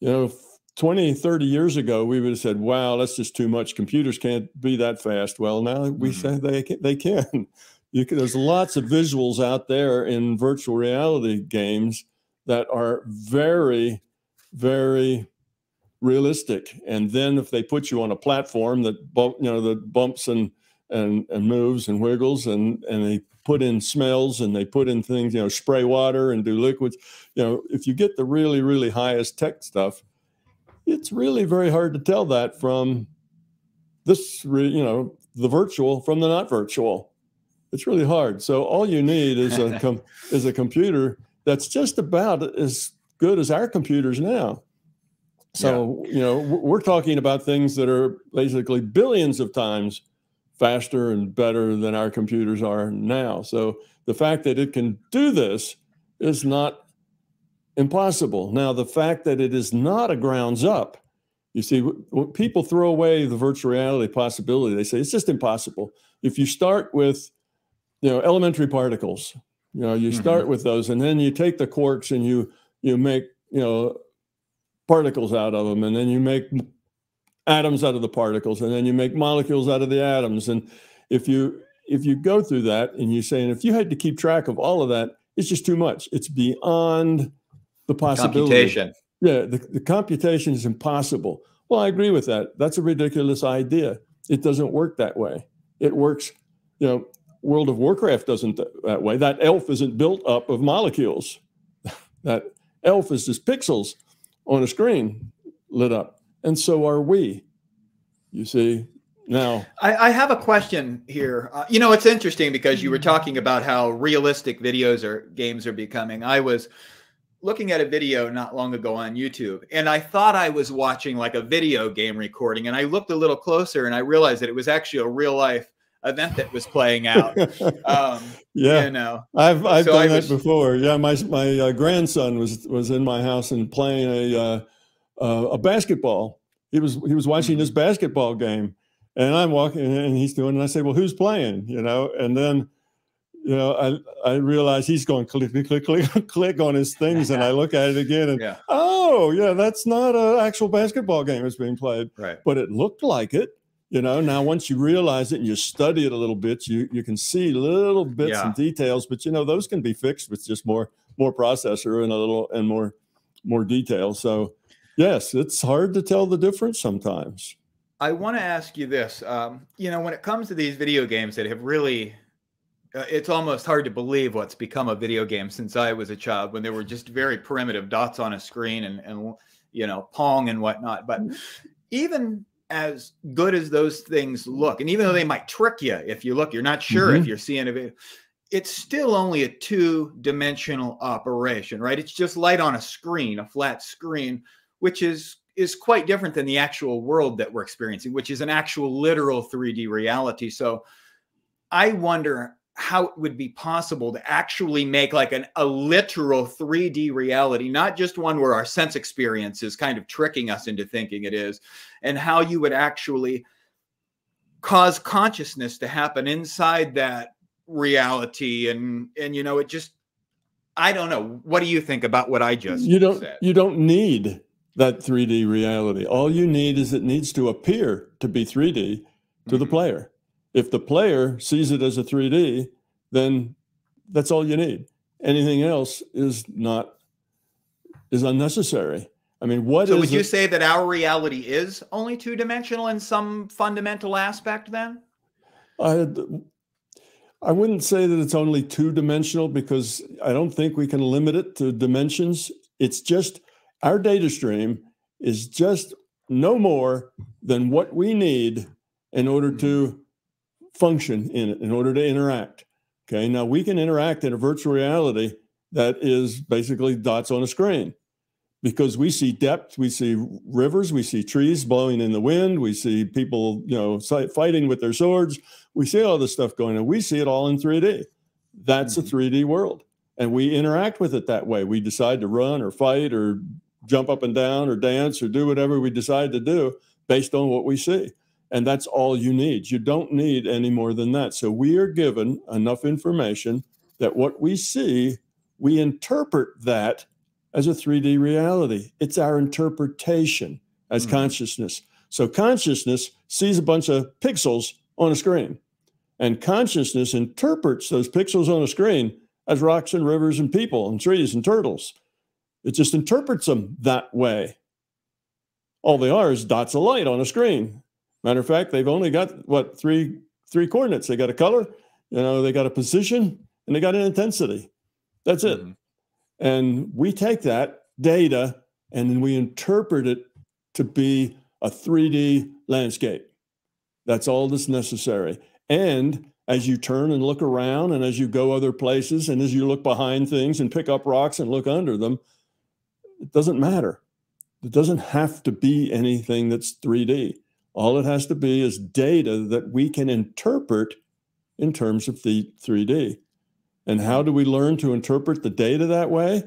you know, 20, 30 years ago, we would have said, wow, that's just too much. Computers can't be that fast. Well, now we say they can. You can, there's lots of visuals out there in virtual reality games that are very, very realistic. And then if they put you on a platform that bumps and moves and wiggles, and they put in smells, and they put in things, you know, spray water and do liquids. You know, if you get the really, really highest tech stuff, it's really very hard to tell that from this, you know, the virtual from the not virtual. It's really hard. So all you need is a computer that's just about as good as our computers now. So, yeah, you know, we're talking about things that are basically billions of times faster and better than our computers are now. So the fact that it can do this is not impossible. Now, the fact that it is not a grounds up, you see, people throw away the virtual reality possibility. They say it's just impossible. If you start with, you know, elementary particles, you know, you start with those, and then you take the quarks and you make, you know, particles out of them, and then you make atoms out of the particles, and then you make molecules out of the atoms. And if you go through that, and you say, and if you had to keep track of all of that, it's just too much. It's beyond the possibility. Computation. Yeah, the computation is impossible. Well, I agree with that. That's a ridiculous idea. It doesn't work that way. It works, you know, World of Warcraft doesn't that way. That elf isn't built up of molecules. That elf is just pixels on a screen lit up. And so are we, you see. Now, I have a question here. You know, it's interesting because you were talking about how realistic videos or games are becoming. I was looking at a video not long ago on YouTube, and I thought I was watching like a video game recording, and I looked a little closer and I realized that it was actually a real life event that was playing out. Yeah, you know, I've done that before. Yeah, my grandson was in my house and playing a basketball. He was watching this basketball game, and I'm walking and he's doing, and I say, well, who's playing? You know, and then, you know, I realize he's going click click click click on his things, and I look at it again, and yeah. Oh yeah, that's not an actual basketball game that's being played, right? But it looked like it. You know, now once you realize it and you study it a little bit, you can see little bits and details, but you know, those can be fixed with just more more processor and a little and more detail. So yes, it's hard to tell the difference sometimes. I want to ask you this, you know, when it comes to these video games that have really, it's almost hard to believe what's become a video game since I was a child, when there were just very primitive dots on a screen and you know, Pong and whatnot. But even as good as those things look, and even though they might trick you, if you look, you're not sure if you're seeing a video, it's still only a two-dimensional operation, right? It's just light on a screen, a flat screen, which is quite different than the actual world that we're experiencing, which is an actual literal 3D reality. So I wonder how it would be possible to actually make like a literal 3D reality, not just one where our sense experience is kind of tricking us into thinking it is, and how you would actually cause consciousness to happen inside that reality. And you know, it just, I don't know. What do you think about what I just said? You don't need that 3D reality. All you need is it needs to appear to be 3D to the player. If the player sees it as a 3D, then that's all you need. Anything else is unnecessary. I mean, would you say that our reality is only two-dimensional in some fundamental aspect then? I wouldn't say that it's only two-dimensional, because I don't think we can limit it to dimensions. It's just our data stream is just no more than what we need in order to function in it, in order to interact. Okay, now we can interact in a virtual reality that is basically dots on a screen, because we see depth, we see rivers, we see trees blowing in the wind, we see people, you know, fighting with their swords, we see all this stuff going on. We see it all in 3D. That's a 3D world, and we interact with it that way. We decide to run or fight or jump up and down or dance or do whatever we decide to do based on what we see. And that's all you need. You don't need any more than that. So we are given enough information that what we see, we interpret that as a 3D reality. It's our interpretation as consciousness. So consciousness sees a bunch of pixels on a screen, and consciousness interprets those pixels on a screen as rocks and rivers and people and trees and turtles. It just interprets them that way. All they are is dots of light on a screen. Matter of fact, they've only got, what, three coordinates. They got a color, you know, they got a position, and they got an intensity. That's it. And we take that data and then we interpret it to be a 3D landscape. That's all that's necessary. And as you turn and look around, and as you go other places, and as you look behind things and pick up rocks and look under them, it doesn't matter. It doesn't have to be anything that's 3D. All it has to be is data that we can interpret in terms of the 3D. And how do we learn to interpret the data that way?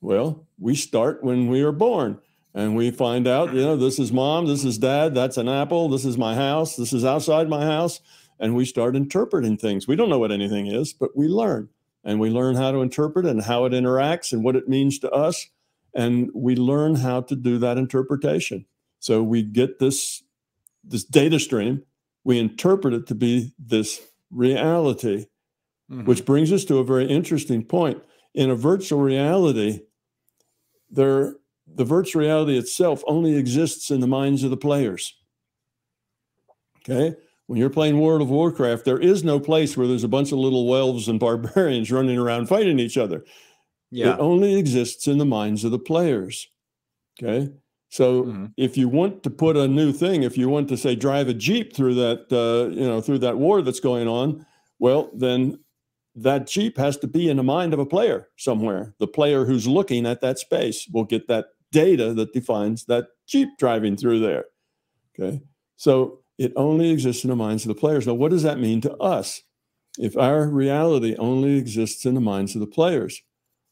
Well, we start when we are born, and we find out, you know, this is mom, this is dad, that's an apple, this is my house, this is outside my house. And we start interpreting things. We don't know what anything is, but we learn. And we learn how to interpret and how it interacts and what it means to us. And we learn how to do that interpretation. So we get this data stream, we interpret it to be this reality, which brings us to a very interesting point. In a virtual reality, the virtual reality itself only exists in the minds of the players. Okay? When you're playing World of Warcraft, there is no place where there's a bunch of little elves and barbarians running around fighting each other. Yeah. It only exists in the minds of the players. Okay? So if you want to put a new thing, if you want to say drive a Jeep through that, you know, through that war that's going on, well, then that Jeep has to be in the mind of a player somewhere. The player who's looking at that space will get that data that defines that Jeep driving through there. Okay. So it only exists in the minds of the players. Now, what does that mean to us? If our reality only exists in the minds of the players,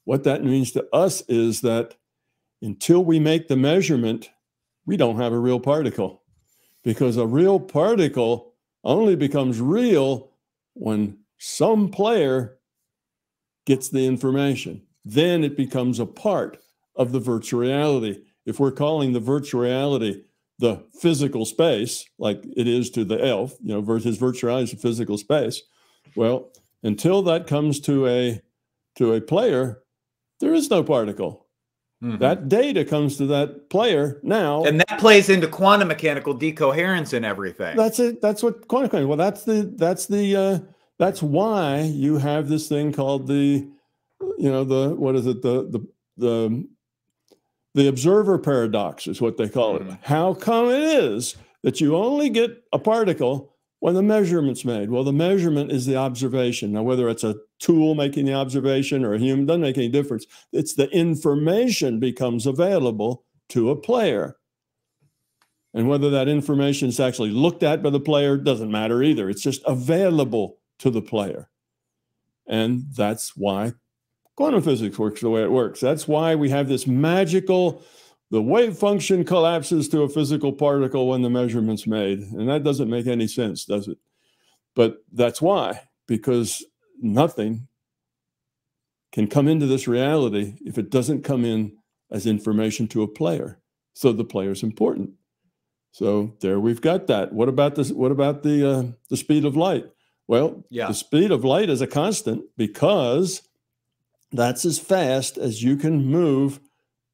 what that means to us is that until we make the measurement, we don't have a real particle, because a real particle only becomes real when some player gets the information. Then it becomes a part of the virtual reality. If we're calling the virtual reality the physical space, like it is to the elf, you know, versus virtual reality is a physical space. Well, until that comes to a player, there is no particle. Mm-hmm. That data comes to that player now. And that plays into quantum mechanical decoherence and everything. That's it. That's what quantum. Well, that's why you have this thing called the, you know, the, what is it? The observer paradox is what they call it. How come it is that you only get a particle when the measurement's made? Well, the measurement is the observation. Now, whether it's a tool making the observation or a human, doesn't make any difference. It's the information becomes available to a player. And whether that information is actually looked at by the player doesn't matter either. It's just available to the player. And that's why quantum physics works the way it works. That's why we have this magical, the wave function collapses to a physical particle when the measurement's made. And that doesn't make any sense, does it? But that's why, because nothing can come into this reality if it doesn't come in as information to a player. So the player's important. So there we've got that. What about this? What about the speed of light? Well, yeah, the speed of light is a constant because that's as fast as you can move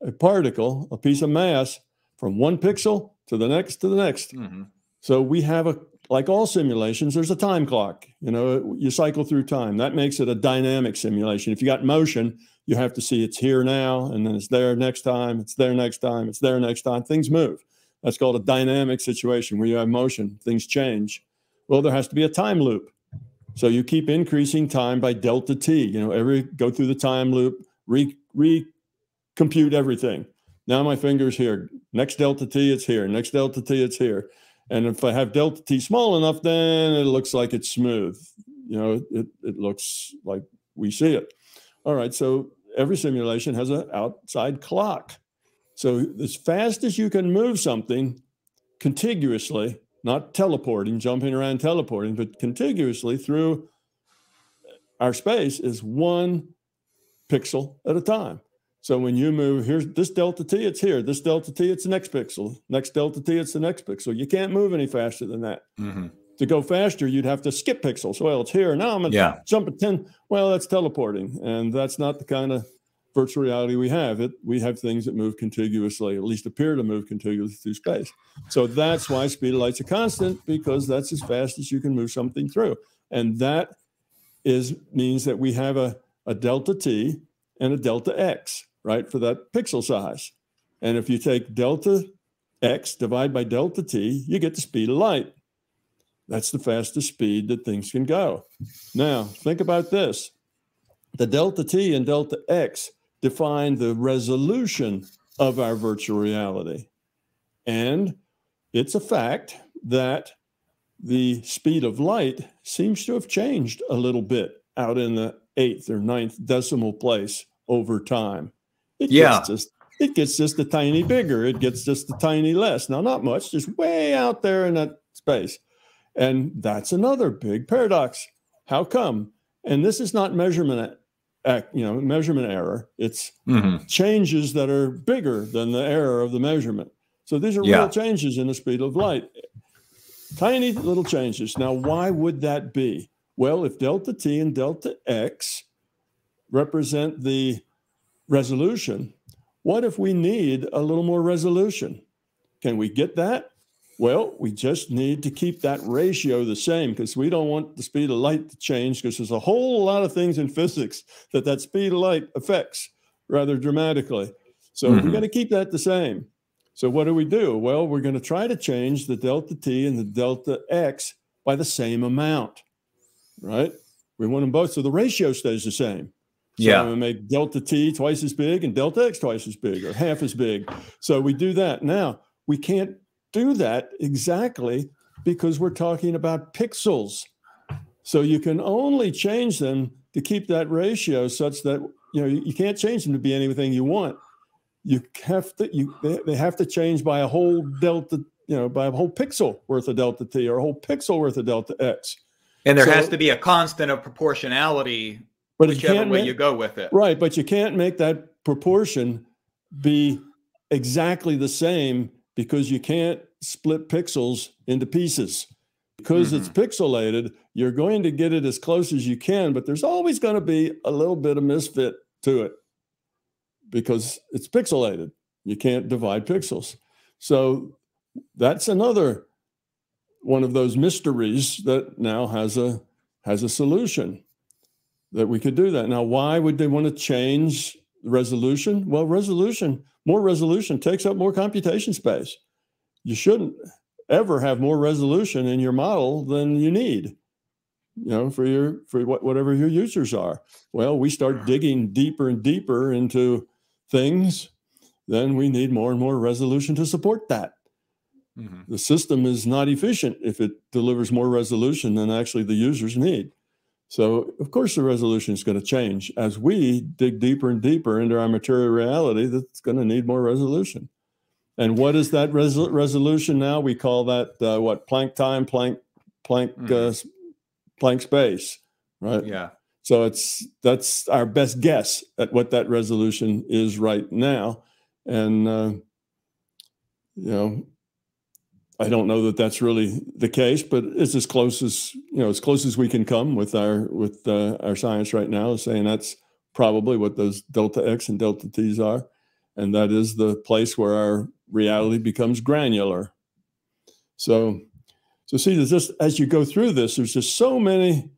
a particle, a piece of mass, from one pixel to the next to the next. Mm-hmm. So we have a, like all simulations, there's a time clock. You know, you cycle through time. That makes it a dynamic simulation. If you got motion, you have to see it's here now, and then it's there next time, it's there next time, it's there next time. Things move. That's called a dynamic situation where you have motion, things change. Well, there has to be a time loop. So you keep increasing time by delta t, you know, every go through the time loop, recompute everything. Now my finger's here, next delta t, it's here, next delta t, it's here. And if I have delta t small enough, then it looks like it's smooth. You know, it looks like we see it. All right, so every simulation has an outside clock. So as fast as you can move something contiguously, not teleporting, jumping around teleporting, but contiguously through our space is one pixel at a time. So when you move, here's this delta t, it's here. This delta t, it's the next pixel. Next delta t, it's the next pixel. You can't move any faster than that. Mm-hmm. To go faster, you'd have to skip pixels. Well, it's here. Now I'm going to jump at 10. Well, that's teleporting. And that's not the kind of virtual reality we have. We have things that move contiguously, at least appear to move contiguously through space. So that's why speed of light's a constant, because that's as fast as you can move something through. And that is means that we have a delta t and a delta x, right, for that pixel size. And if you take delta x divided by delta t, you get the speed of light. That's the fastest speed that things can go. Now, think about this. The delta t and delta x define the resolution of our virtual reality. And it's a fact that the speed of light seems to have changed a little bit out in the 8th or 9th decimal place over time. It gets just a tiny bigger. It gets just a tiny less. Now, not much, just way out there in that space. And that's another big paradox. How come? And this is not measurement measurement error. It's changes that are bigger than the error of the measurement. So these are real changes in the speed of light. Tiny little changes. Now, why would that be? Well, if delta t and delta x represent the resolution, what if we need a little more resolution? Can we get that? Well, we just need to keep that ratio the same because we don't want the speed of light to change because there's a whole lot of things in physics that speed of light affects rather dramatically. So we're going to keep that the same. So what do we do? Well, we're going to try to change the delta t and the delta x by the same amount, right? We want them both so the ratio stays the same. So we make delta t twice as big and delta x twice as big or half as big. So we do that. Now, we can't do that exactly because we're talking about pixels. So you can only change them to keep that ratio such that, you know, you can't change them to be anything you want. You have to, they have to change by a whole delta, you know, by a whole pixel worth of delta t or a whole pixel worth of delta x. And there has to be a constant of proportionality, whichever way you go with it. Right, but you can't make that proportion be exactly the same because you can't split pixels into pieces. Because it's pixelated, you're going to get it as close as you can, but there's always going to be a little bit of misfit to it. because it's pixelated. You can't divide pixels. So that's another one of those mysteries that now has a solution, that we could do that. Now, why would they want to change resolution? Well, more resolution takes up more computation space. You shouldn't ever have more resolution in your model than you need, you know, for whatever your users are. Well, we start digging deeper and deeper into things, then we need more and more resolution to support that. Mm-hmm. The system is not efficient if it delivers more resolution than actually the users need. So, of course, the resolution is going to change as we dig deeper and deeper into our material reality that's going to need more resolution. And what is that resolution now? We call that what? Planck time, Planck space, right? Yeah. So that's our best guess at what that resolution is right now. And, you know, I don't know that that's really the case, but it's as close as, you know, as close as we can come with our science right now, saying that's probably what those delta X and delta T's are. And that is the place where our reality becomes granular. So see, there's just, as you go through this, there's just so many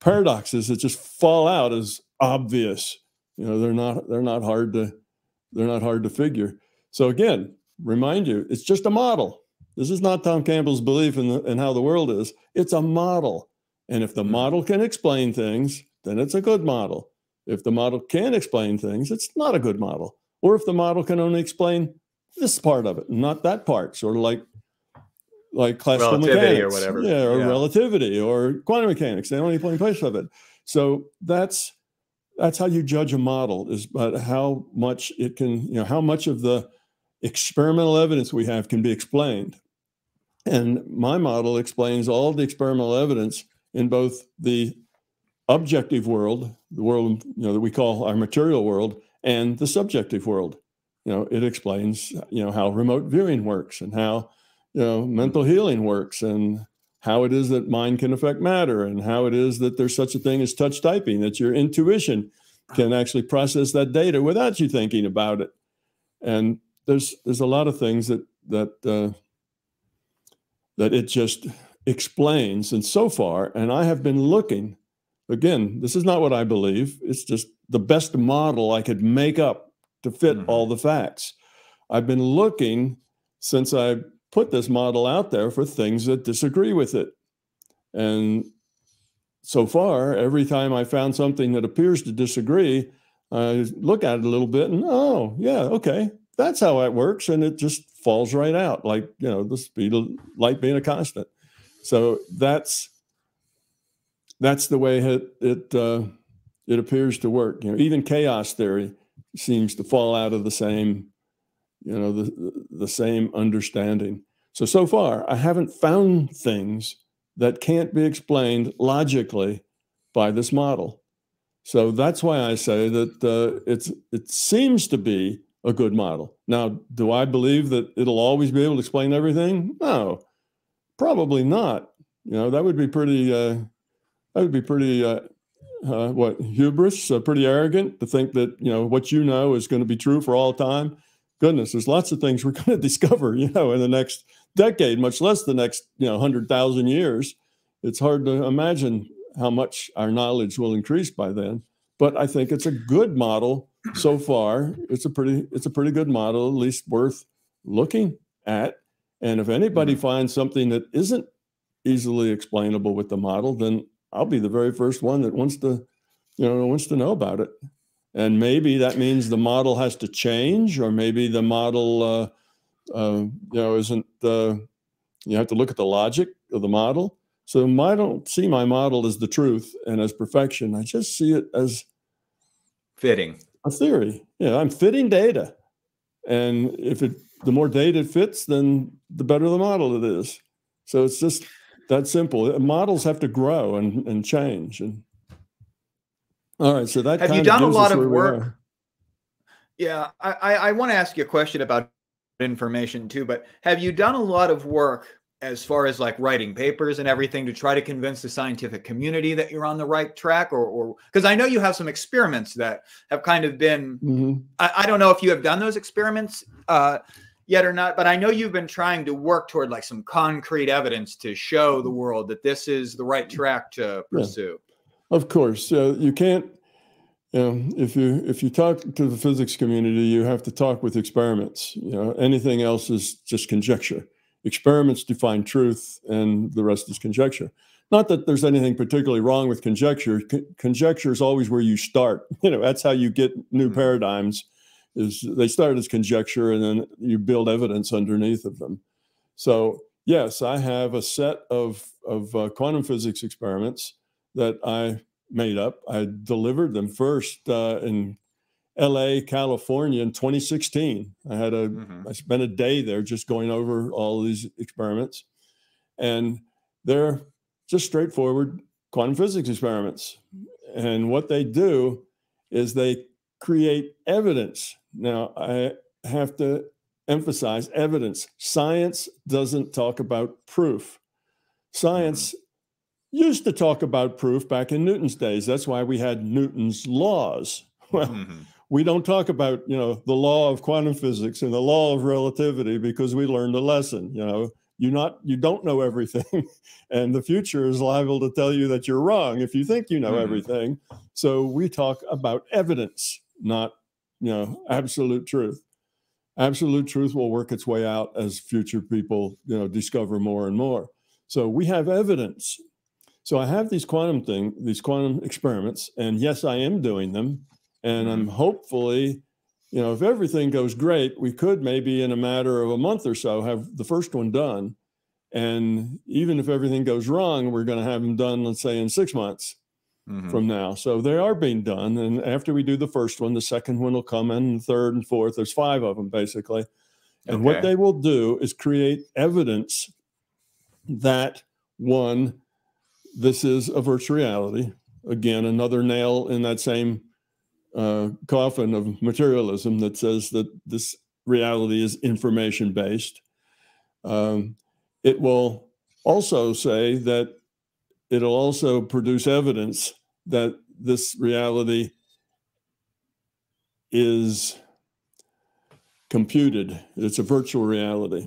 paradoxes that just fall out as obvious. You know, they're not hard to figure. So again, remind you, it's just a model. This is not Tom Campbell's belief in how the world is. It's a model. And if the model can explain things, then it's a good model. If the model can't explain things, it's not a good model. Or if the model can only explain this part of it, not that part, sort of like classical mechanics or whatever. Yeah, or relativity or quantum mechanics. They only explain parts of it. So that's how you judge a model, is about how much it can, you know, how much of the experimental evidence we have can be explained. And my model explains all the experimental evidence in both the objective world, the world, you know, that we call our material world, and the subjective world. You know, it explains, you know, how remote viewing works, and how, you know, mental healing works, and how it is that mind can affect matter, and how it is that there's such a thing as touch typing, that your intuition can actually process that data without you thinking about it. And there's a lot of things that it just explains. And so far, and I have been looking, again, this is not what I believe. It's just the best model I could make up to fit all the facts. I've been looking since I put this model out there for things that disagree with it. And so far, every time I found something that appears to disagree, I look at it a little bit and, oh, yeah, okay, that's how it works. And it just falls right out, like, you know, the speed of light being a constant. So that's the way it appears to work. You know, even chaos theory seems to fall out of the same, you know, the same understanding. So far, I haven't found things that can't be explained logically by this model. So that's why I say that it seems to be a good model. Now, do I believe that it'll always be able to explain everything? No, probably not. You know, that would be pretty. That would be pretty. Hubris, pretty arrogant to think that, you know, what you know is going to be true for all time. Goodness, there's lots of things we're going to discover, you know, in the next decade, much less the next, you know, 100,000 years. It's hard to imagine how much our knowledge will increase by then. But I think it's a good model so far. It's a pretty good model, at least worth looking at. And if anybody finds something that isn't easily explainable with the model, then I'll be the very first one that wants to know about it. And maybe that means the model has to change, or maybe the model, isn't. You have to look at the logic of the model. So I don't see my model as the truth and as perfection. I just see it as fitting a theory. Yeah, you know, I'm fitting data, and if the more data fits, then the better the model it is. So it's just that simple. Models have to grow and change. And all right, so that have you done a lot of work? Yeah, I want to ask you a question about information too. But have you done a lot of work as far as like writing papers and everything to try to convince the scientific community that you're on the right track? Or because I know you have some experiments that have kind of been, I don't know if you have done those experiments yet or not, but I know you've been trying to work toward like some concrete evidence to show the world that this is the right track to pursue. Yeah. Of course, you can't, if you talk to the physics community, you have to talk with experiments. You know, anything else is just conjecture. Experiments define truth, and the rest is conjecture. Not that there's anything particularly wrong with conjecture. Conjecture is always where you start. You know, that's how you get new paradigms. Is they start as conjecture, and then you build evidence underneath of them. So yes, I have a set of quantum physics experiments that I made up. I delivered them first in LA, California in 2016. I spent a day there just going over all these experiments, and they're just straightforward quantum physics experiments. And what they do is they create evidence. Now I have to emphasize evidence. Science doesn't talk about proof. Science used to talk about proof back in Newton's days. That's why we had Newton's laws. Well, we don't talk about, you know, the law of quantum physics and the law of relativity, because we learned a lesson. You know, you don't know everything, and the future is liable to tell you that you're wrong if you think you know everything. So we talk about evidence, not, you know, absolute truth. Absolute truth will work its way out as future people, you know, discover more and more. So we have evidence. So I have these quantum experiments, and yes, I am doing them. And I'm hopefully, you know, if everything goes great, we could maybe in a matter of a month or so have the first one done. And even if everything goes wrong, we're going to have them done, let's say, in 6 months from now. So they are being done. And after we do the first one, the second one will come in, and third and fourth. There's 5 of them, basically. And what they will do is create evidence that, one, this is a virtual reality. Again, another nail in that same coffin of materialism that says that this reality is information based. It will also say that it'll also produce evidence that this reality is computed. It's a virtual reality,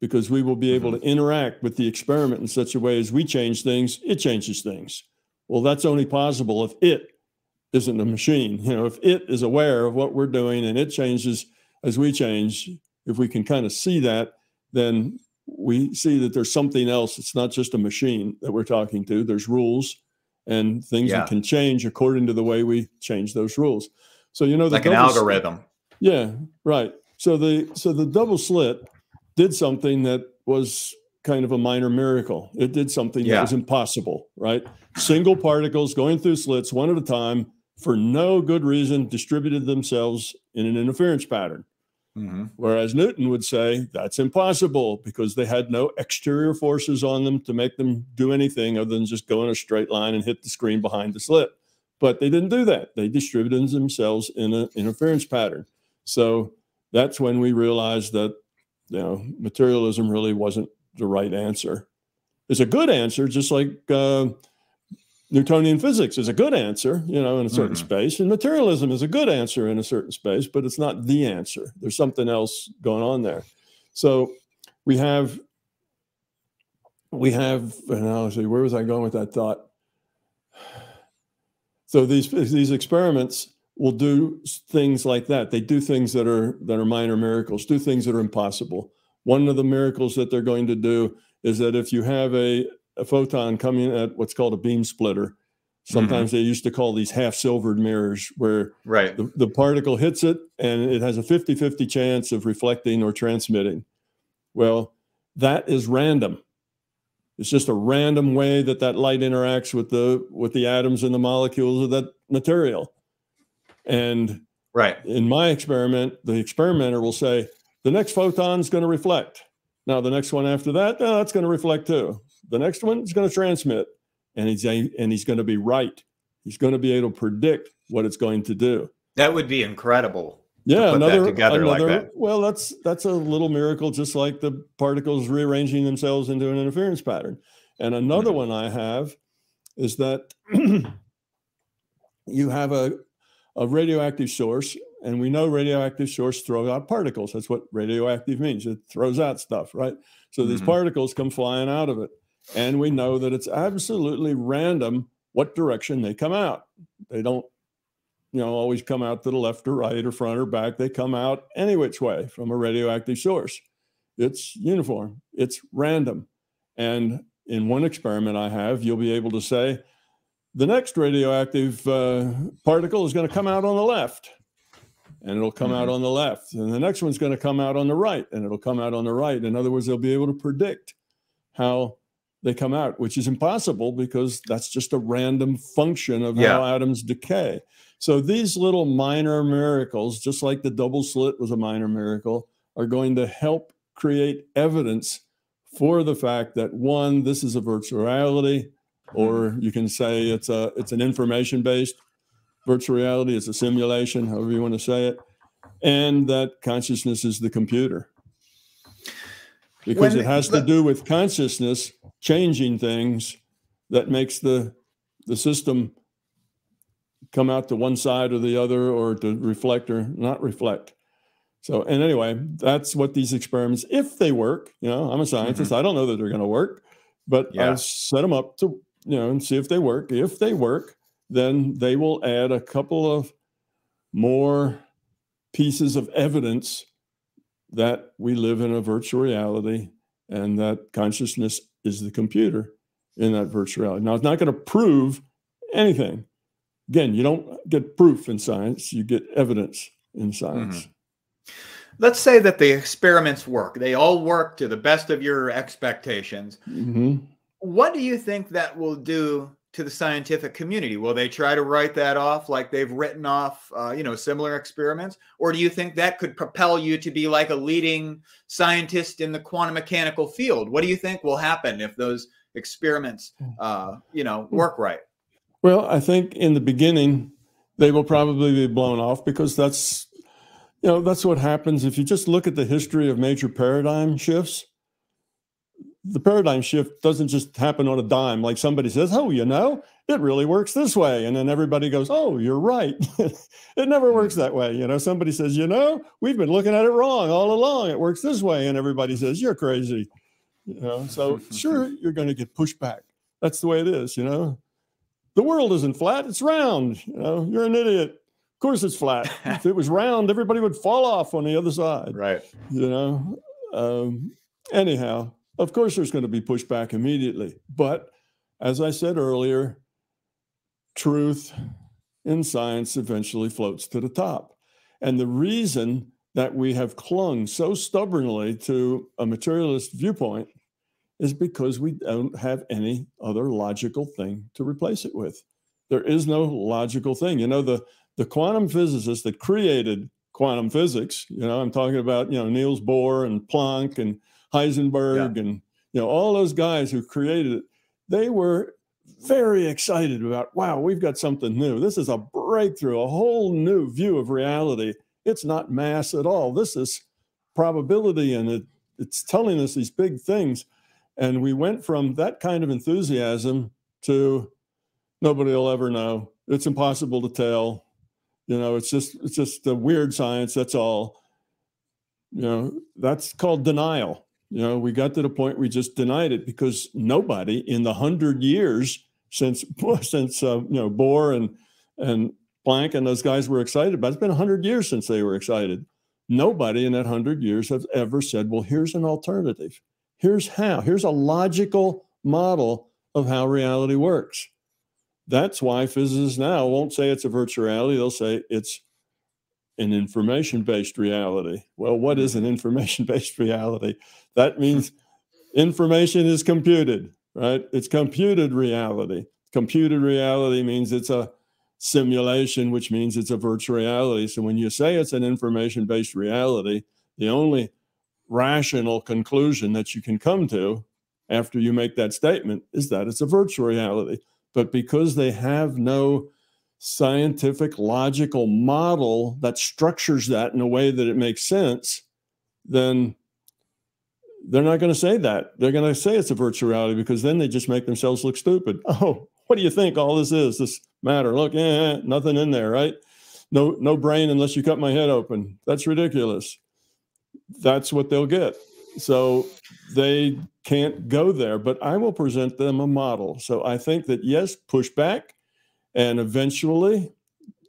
because we will be able to interact with the experiment in such a way as we change things, it changes things. Well, that's only possible if it isn't a machine. You know, if it is aware of what we're doing and it changes as we change, if we can kind of see that, then we see that there's something else. It's not just a machine that we're talking to. There's rules and things that can change according to the way we change those rules. So, you know, like an algorithm. Yeah, right. So the double slit did something that was kind of a minor miracle. It did something that was impossible, right? Single particles going through slits one at a time, for no good reason, distributed themselves in an interference pattern. Whereas Newton would say that's impossible, because they had no exterior forces on them to make them do anything other than just go in a straight line and hit the screen behind the slit. But they didn't do that. They distributed themselves in an interference pattern. So that's when we realized that, you know, materialism really wasn't the right answer. It's a good answer, just like Newtonian physics is a good answer, you know, in a certain space, and materialism is a good answer in a certain space, but it's not the answer. There's something else going on there. So we have, and I'll see, where was I going with that thought? So these experiments will do things like that. They do things that are minor miracles, do things that are impossible. One of the miracles that they're going to do is that if you have a photon coming at what's called a beam splitter. Sometimes they used to call these half-silvered mirrors, where the particle hits it and it has a 50-50 chance of reflecting or transmitting. Well, that is random. It's just a random way that that light interacts with the atoms and the molecules of that material. And in my experiment, the experimenter will say, the next photon's going to reflect. Now, the next one after that, oh, that's going to reflect too. The next one is going to transmit, and he's going to be right. He's going to be able to predict what it's going to do. That would be incredible. Yeah, another. Well, that's a little miracle, just like the particles rearranging themselves into an interference pattern. And another one I have is that you have a radioactive source, and we know radioactive source throw out particles. That's what radioactive means. It throws out stuff, right? So these particles come flying out of it. And we know that it's absolutely random what direction they come out. They don't, you know, always come out to the left or right or front or back. They come out any which way from a radioactive source. It's uniform. It's random. And in one experiment I have, you'll be able to say, the next radioactive particle is going to come out on the left, and it'll come out on the left. And the next one's going to come out on the right, and it'll come out on the right. In other words, they'll be able to predict how they come out, which is impossible because that's just a random function of how atoms decay. So these little minor miracles, just like the double slit was a minor miracle, are going to help create evidence for the fact that, one, this is a virtual reality, or you can say it's an information-based virtual reality, it's a simulation, however you want to say it, and that consciousness is the computer. Because it has to do with consciousness changing things that makes the system come out to one side or the other, or to reflect or not reflect. So, and anyway, that's what these experiments, if they work, you know, I'm a scientist, I don't know that they're going to work, but I set them up to, you know, and see if they work. If they work, then they will add a couple of more pieces of evidence that we live in a virtual reality and that consciousness is the computer in that virtual reality. Now, it's not going to prove anything. Again, you don't get proof in science, you get evidence in science. Let's say that the experiments work. They all work to the best of your expectations. What do you think that will do to the scientific community? Will they try to write that off like they've written off, you know, similar experiments? Or do you think that could propel you to be like a leading scientist in the quantum mechanical field? What do you think will happen if those experiments, you know, work right? Well, I think in the beginning, they will probably be blown off because that's, you know, that's what happens. If you just look at the history of major paradigm shifts, the paradigm shift doesn't just happen on a dime. Like somebody says, oh, you know, it really works this way. And then everybody goes, oh, you're right. It never works that way. You know, somebody says, you know, we've been looking at it wrong all along. It works this way. And everybody says, you're crazy. You know, so sure, you're going to get pushback. That's the way it is. You know, the world isn't flat. It's round. You know, you're an idiot. Of course it's flat. If it was round, everybody would fall off on the other side. Right. You know, anyhow. Of course, there's going to be pushback immediately. But as I said earlier, truth in science eventually floats to the top. And the reason that we have clung so stubbornly to a materialist viewpoint is because we don't have any other logical thing to replace it with. There is no logical thing. You know, the quantum physicists that created quantum physics, you know, I'm talking about, you know, Niels Bohr and Planck and Heisenberg and, you know, all those guys who created it, they were very excited about, wow, we've got something new. This is a breakthrough, a whole new view of reality. It's not mass at all. This is probability, and it's telling us these big things. And we went from that kind of enthusiasm to nobody will ever know. It's impossible to tell. You know, it's just a weird science. That's all. You know, that's called denial. You know, we got to the point we just denied it because nobody in the 100 years since you know, Bohr and Planck and those guys were excited about it. It's been 100 years since they were excited. Nobody in that 100 years has ever said, well, here's an alternative. Here's how. Here's a logical model of how reality works. That's why physicists now won't say it's a virtual reality. They'll say it's an information-based reality. Well, what is an information-based reality? That means information is computed, right? It's computed reality. Computed reality means it's a simulation, which means it's a virtual reality. So when you say it's an information-based reality, the only rational conclusion that you can come to after you make that statement is that it's a virtual reality. But because they have no scientific logical model that structures that in a way that it makes sense, then they're not going to say that. They're going to say it's a virtual reality, because then they just make themselves look stupid. Oh, what do you think all this is? This matter? Look, nothing in there, right? No brain unless you cut my head open. That's ridiculous. That's what they'll get. So they can't go there, but I will present them a model. So I think that, yes, push back, and eventually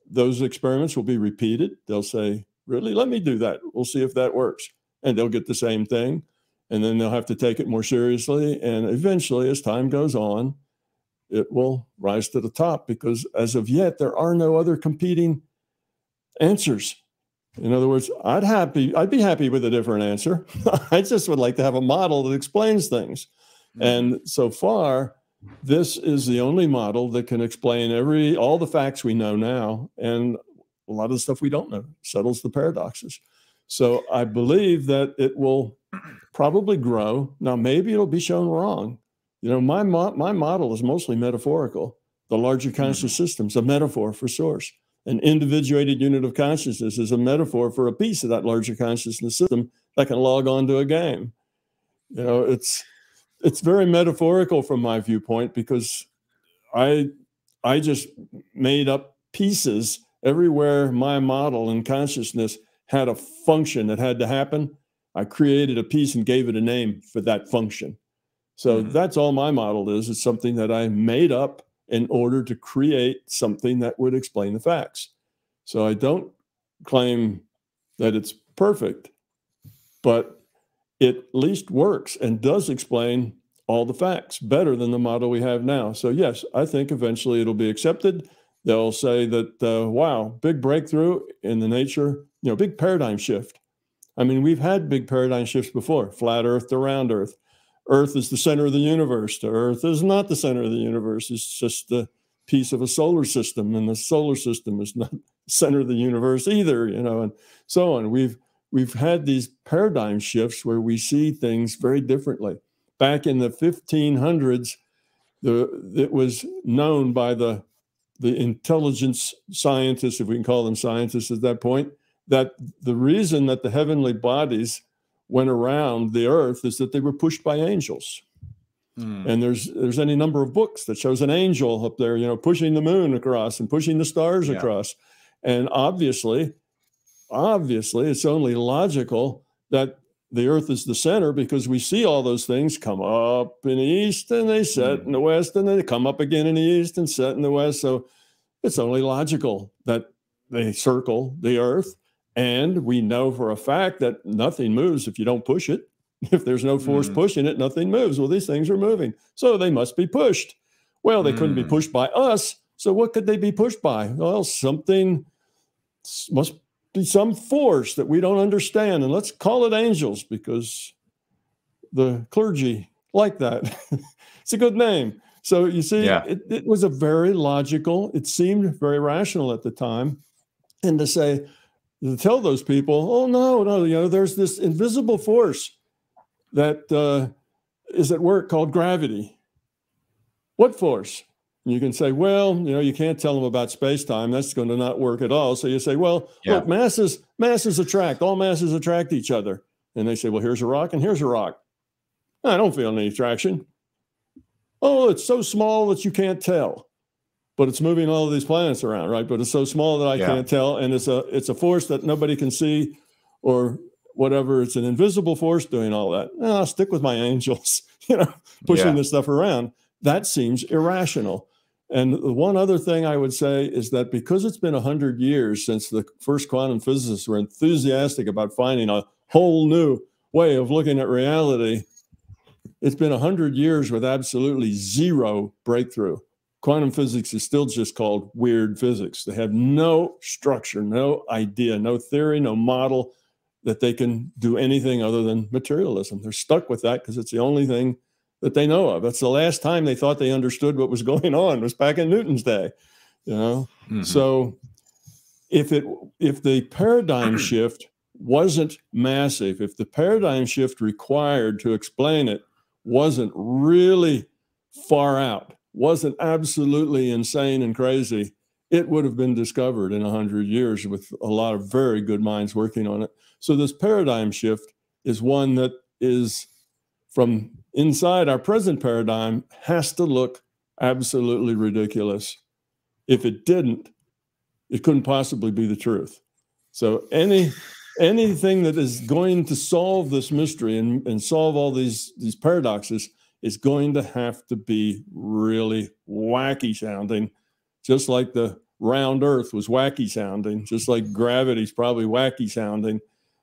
those experiments will be repeated. They'll say, really, let me do that. We'll see if that works. And they'll get the same thing. And then they'll have to take it more seriously. And eventually, as time goes on, it will rise to the top, because as of yet, there are no other competing answers. In other words, I'd be happy with a different answer. I just would like to have a model that explains things. And so far, this is the only model that can explain all the facts we know now, and a lot of the stuff we don't know, settles the paradoxes. So I believe that it will probably grow. Now, maybe it'll be shown wrong. You know, my model is mostly metaphorical. The larger conscious system's a metaphor for source. An individuated unit of consciousness is a metaphor for a piece of that larger consciousness system that can log on to a game. You know, it's very metaphorical from my viewpoint, because I just made up pieces everywhere. My model and consciousness had a function that had to happen. I created a piece and gave it a name for that function. So that's all my model is. It's something that I made up in order to create something that would explain the facts. So I don't claim that it's perfect, but it at least works and does explain all the facts better than the model we have now. So yes, I think eventually it'll be accepted. They'll say that, wow, big breakthrough in the nature, you know, big paradigm shift. I mean, we've had big paradigm shifts before, flat Earth to round Earth. Earth is the center of the universe, to Earth is not the center of the universe. It's just a piece of a solar system, and the solar system is not the center of the universe either, you know, and so on. We've had these paradigm shifts where we see things very differently. Back in the 1500s, it was known by the intelligence scientists, if we can call them scientists at that point, that the reason that the heavenly bodies went around the earth is that they were pushed by angels. And there's any number of books that shows an angel up there, you know, pushing the moon across and pushing the stars across. And obviously it's only logical that the earth is the center, because we see all those things come up in the east and they set in the west, and then they come up again in the east and set in the west. So it's only logical that they circle the earth. And we know for a fact that nothing moves if you don't push it. If there's no force pushing it, nothing moves. Well, these things are moving, so they must be pushed. Well, they couldn't be pushed by us. So what could they be pushed by? Well, something must be, some force that we don't understand. And let's call it angels, because the clergy like that. It's a good name. So you see, it was a very logical, it seemed very rational at the time. And to say, to tell those people, oh, no, you know, there's this invisible force that is at work called gravity. What force? And you can say, well, you know, you can't tell them about space-time. That's going to not work at all. So you say, well, look, masses attract. All masses attract each other. And they say, well, here's a rock and here's a rock. I don't feel any attraction. Oh, it's so small that you can't tell. But it's moving all of these planets around, right? But it's so small that I can't tell. And it's a force that nobody can see or whatever. It's an invisible force doing all that. No, I'll stick with my angels, you know, pushing this stuff around. That seems irrational. And the one other thing I would say is that because it's been 100 years since the first quantum physicists were enthusiastic about finding a whole new way of looking at reality, it's been 100 years with absolutely zero breakthrough. Quantum physics is still just called weird physics. They have no structure, no idea, no theory, no model that they can do anything other than materialism. They're stuck with that because it's the only thing that they know of. That's the last time they thought they understood what was going on, was back in Newton's day. You know, so if the paradigm shift wasn't massive, if the paradigm shift required to explain it wasn't really far out, wasn't absolutely insane and crazy, it would have been discovered in 100 years with a lot of very good minds working on it. So this paradigm shift is one that is from inside our present paradigm has to look absolutely ridiculous. If it didn't, it couldn't possibly be the truth. So anything that is going to solve this mystery and solve all these paradoxes is going to have to be really wacky sounding, just like the round earth was wacky sounding, just like gravity's probably wacky sounding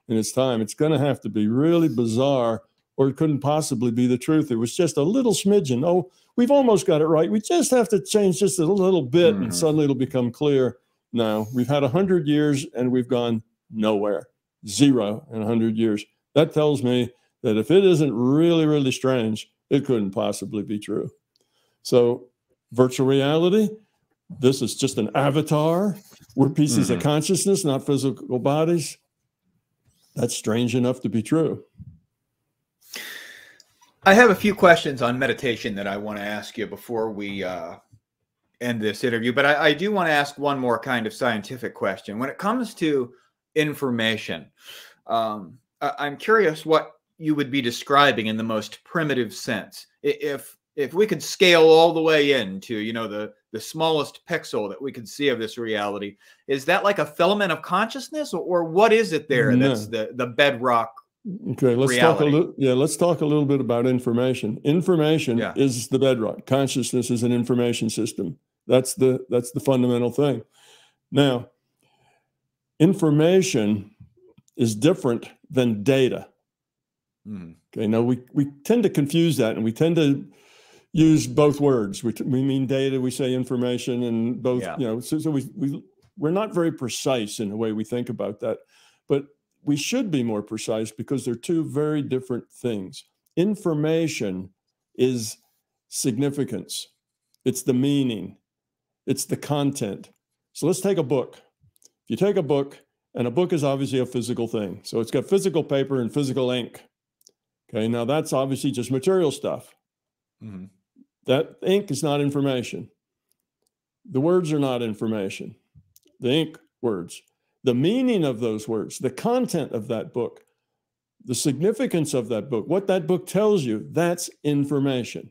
in its time. It's going to have to be really bizarre, or it couldn't possibly be the truth. It was just a little smidgen. Oh, we've almost got it right. We just have to change just a little bit and suddenly it'll become clear. No, we've had 100 years and we've gone nowhere. Zero in 100 years. That tells me that if it isn't really, really strange, it couldn't possibly be true. So virtual reality, this is just an avatar. We're pieces of consciousness, not physical bodies. That's strange enough to be true. I have a few questions on meditation that I want to ask you before we end this interview, but I do want to ask one more kind of scientific question. When it comes to information, I'm curious what you would be describing in the most primitive sense. If we could scale all the way into, you know, the smallest pixel that we could see of this reality, is that like a filament of consciousness, or what is it there that's the bedrock? Okay, let's reality. Talk a little. Yeah, let's talk a little bit about information. Information is the bedrock. Consciousness is an information system. That's the fundamental thing. Now, information is different than data. Okay, now we tend to confuse that, and we tend to use both words. We mean data, we say information, and both. You know, so we're not very precise in the way we think about that, but we should be more precise because they're two very different things. Information is significance. It's the meaning. It's the content. So let's take a book. If you take a book, and a book is obviously a physical thing. So it's got physical paper and physical ink. Okay, now that's obviously just material stuff. That ink is not information. The words are not information. The ink words. The meaning of those words, the content of that book, the significance of that book, what that book tells you, that's information.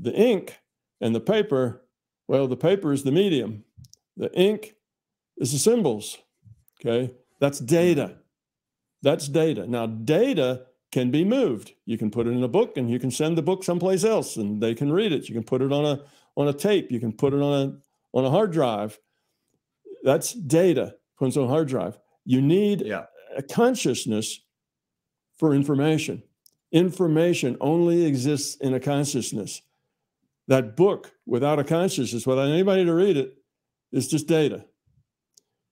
The ink and the paper, well, the paper is the medium. The ink is the symbols, okay? That's data. That's data. Now, data can be moved. You can put it in a book and you can send the book someplace else and they can read it. You can put it on a tape. You can put it on a hard drive. That's data. Puts on hard drive. You need a consciousness for information. Information only exists in a consciousness. That book without a consciousness, without anybody to read it, is just data.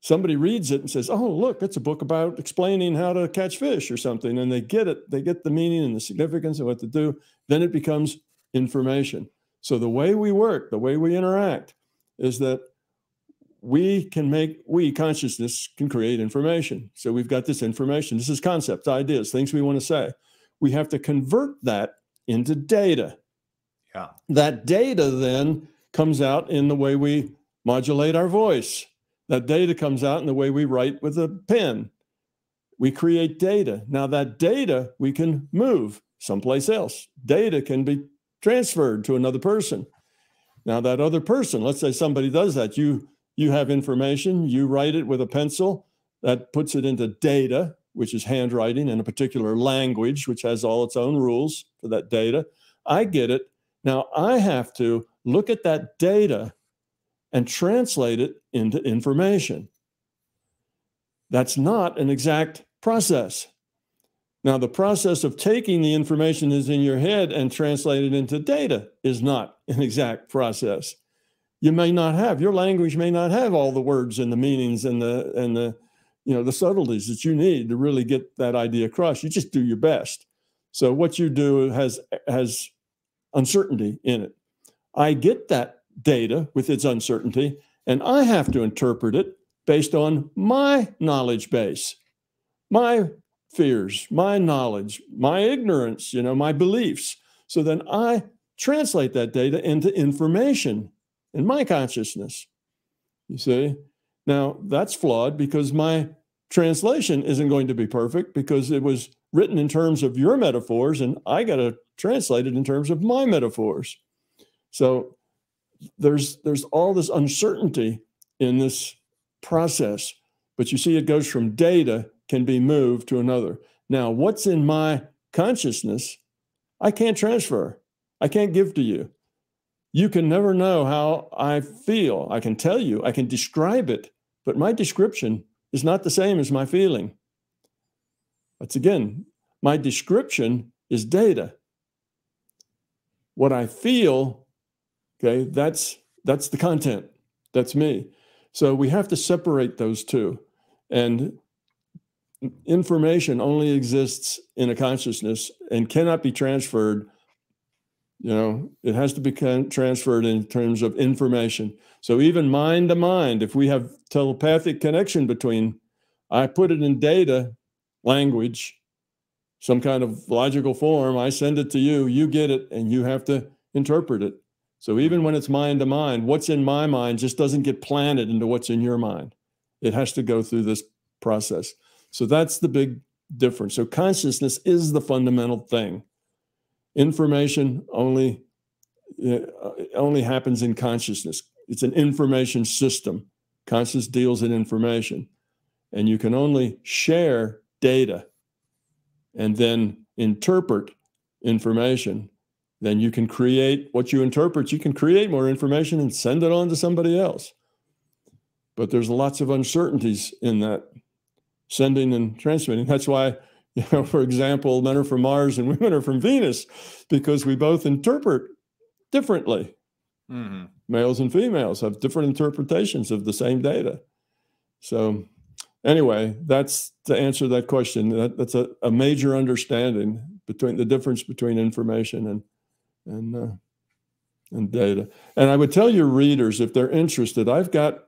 Somebody reads it and says, oh, look, it's a book about explaining how to catch fish or something. And they get it. They get the meaning and the significance and what to do. Then it becomes information. So the way we work, the way we interact is that consciousness can create information. So we've got this information. This is concepts, ideas, things we want to say. We have to convert that into data. Yeah. That data then comes out in the way we modulate our voice. That data comes out in the way we write with a pen. We create data. Now that data we can move someplace else. Data can be transferred to another person. Now that other person, let's say somebody does that, you have information, you write it with a pencil, that puts it into data, which is handwriting in a particular language, which has all its own rules for that data. I get it. Now I have to look at that data and translate it into information. That's not an exact process. Now the process of taking the information that's in your head and translating it into data is not an exact process. You may not have, your language may not have all the words and the meanings and the you know, the subtleties that you need to really get that idea across. You just do your best. So what you do has uncertainty in it. I get that data with its uncertainty, and I have to interpret it based on my knowledge base, my fears, my knowledge, my ignorance, you know, my beliefs. So then I translate that data into information in my consciousness. you see. Now, that's flawed because my translation isn't going to be perfect because it was written in terms of your metaphors, and I got to translate it in terms of my metaphors. So there's all this uncertainty in this process, but you see it goes from data can be moved to another. Now, what's in my consciousness, I can't transfer. I can't give to you. You can never know how I feel. I can tell you, I can describe it, but my description is not the same as my feeling. That's again, my description is data. What I feel, okay, that's the content. That's me. So we have to separate those two. And information only exists in a consciousness and cannot be transferred. You know, it has to be transferred in terms of information. So even mind to mind, if we have telepathic connection between, I put it in data, language, some kind of logical form, I send it to you, you get it, and you have to interpret it. So even when it's mind to mind, what's in my mind just doesn't get planted into what's in your mind. It has to go through this process. So that's the big difference. So consciousness is the fundamental thing. Information only happens in consciousness. It's an information system. Consciousness deals in information. And you can only share data and then interpret information. Then you can create what you interpret. You can create more information and send it on to somebody else. But there's lots of uncertainties in that sending and transmitting. That's why, you know, for example, men are from Mars and women are from Venus, because we both interpret differently. Mm-hmm. Males and females have different interpretations of the same data. So anyway, that's to answer that question. That's a major understanding between the difference between information and data. And I would tell your readers, if they're interested, if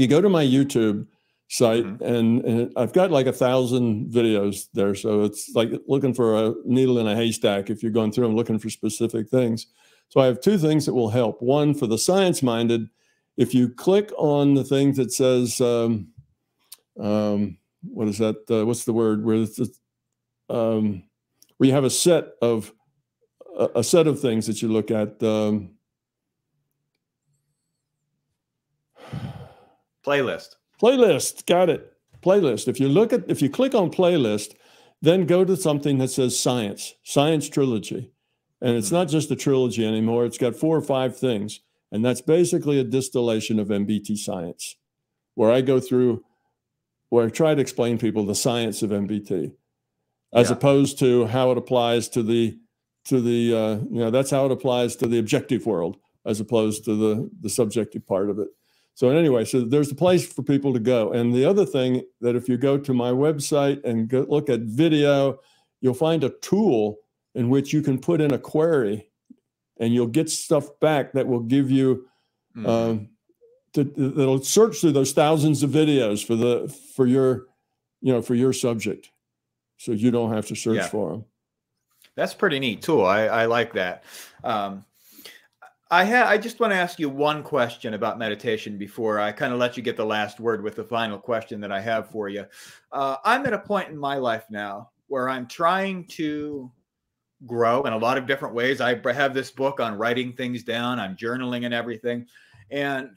you go to my YouTube site, mm-hmm. and I've got like 1,000 videos there. So it's like looking for a needle in a haystack if you're going through and looking for specific things. So I have two things that will help. One, for the science-minded, if you click on the thing that says, what is that? What's the word? Where you have a set of things that you look at. Playlist. Playlist, got it. Playlist. If you click on playlist, then go to something that says science trilogy. And it's not just a trilogy anymore. It's got 4 or 5 things. And that's basically a distillation of MBT science, where I go through, where I try to explain people the science of MBT, as opposed to how it applies to the you know, that's how it applies to the objective world, as opposed to the subjective part of it. So anyway, so there's a place for people to go. And the other thing that if you go to my website and go look at video, you'll find a tool in which you can put in a query and you'll get stuff back that will give you, that'll search through those thousands of videos for your subject. So you don't have to search for them. That's a pretty neat tool. I like that. I just want to ask you one question about meditation before I kind of let you get the last word with the final question that I have for you. I'm at a point in my life now where I'm trying to grow in a lot of different ways. I have this book on writing things down. I'm journaling and everything. And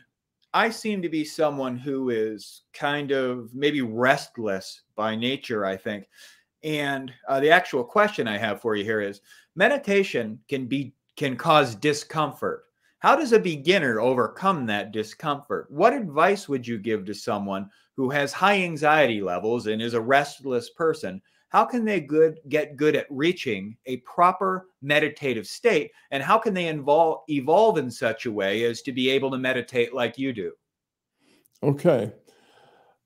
I seem to be someone who is kind of maybe restless by nature, I think. And the actual question I have for you here is, meditation can cause discomfort. How does a beginner overcome that discomfort? What advice would you give to someone who has high anxiety levels and is a restless person? How can they get good at reaching a proper meditative state? And how can they evolve in such a way as to be able to meditate like you do? Okay.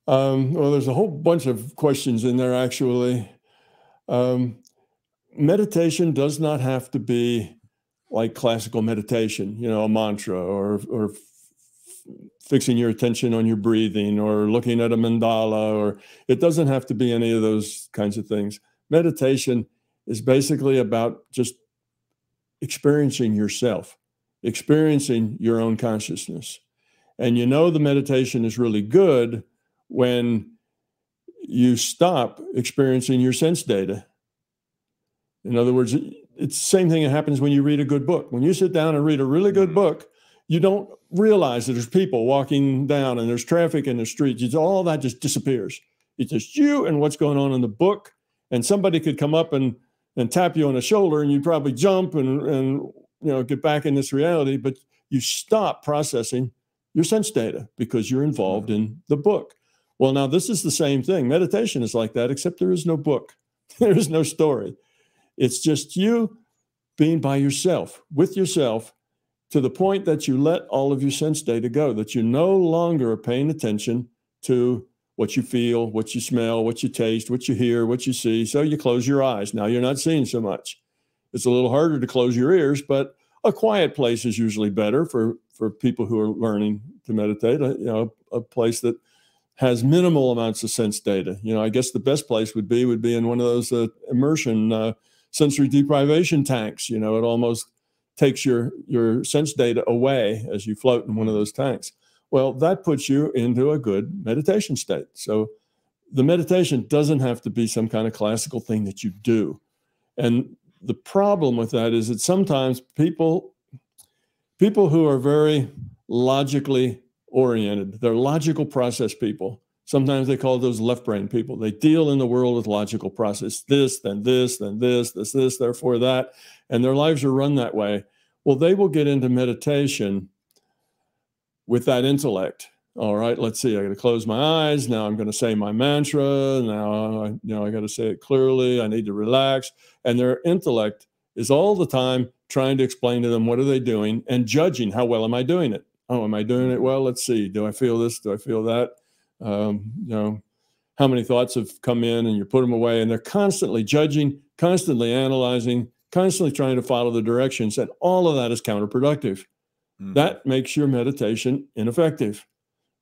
Well, there's a whole bunch of questions in there, actually. Meditation does not have to be like classical meditation, you know, a mantra or fixing your attention on your breathing or looking at a mandala, or it doesn't have to be any of those kinds of things. Meditation is basically about just experiencing yourself, experiencing your own consciousness. And you know the meditation is really good when you stop experiencing your sense data. In other words, it's the same thing that happens when you read a good book. When you sit down and read a really good book, you don't realize that there's people walking down and there's traffic in the streets. It's all that just disappears. It's just you and what's going on in the book. And somebody could come up and tap you on the shoulder and you'd probably jump and you know, get back in this reality. But you stop processing your sense data because you're involved in the book. Well, now this is the same thing. Meditation is like that, except there is no book. There is no story. It's just you being by yourself, with yourself, to the point that you let all of your sense data go, that you no longer are paying attention to what you feel, what you smell, what you taste, what you hear, what you see. So you close your eyes. Now you're not seeing so much. It's a little harder to close your ears, but a quiet place is usually better for people who are learning to meditate, you know, a place that has minimal amounts of sense data. You know, I guess the best place would be in one of those immersion sensory deprivation tanks. You know, it almost takes your sense data away as you float in one of those tanks. Well, that puts you into a good meditation state. So the meditation doesn't have to be some kind of classical thing that you do. And the problem with that is that sometimes people who are very logically oriented, they're logical process people. Sometimes they call those left brain people. They deal in the world with logical process. This, then this, then this, this, this, therefore that. And their lives are run that way. Well, they will get into meditation with that intellect. All right, let's see, I got to close my eyes. Now I'm going to say my mantra. Now I got to say it clearly. I need to relax. And their intellect is all the time trying to explain to them, what are they doing, and judging, how well am I doing it? Oh, am I doing it well? Let's see. Do I feel this? Do I feel that? You know, how many thoughts have come in, and you put them away, and they're constantly judging, constantly analyzing, constantly trying to follow the directions. And all of that is counterproductive. That makes your meditation ineffective.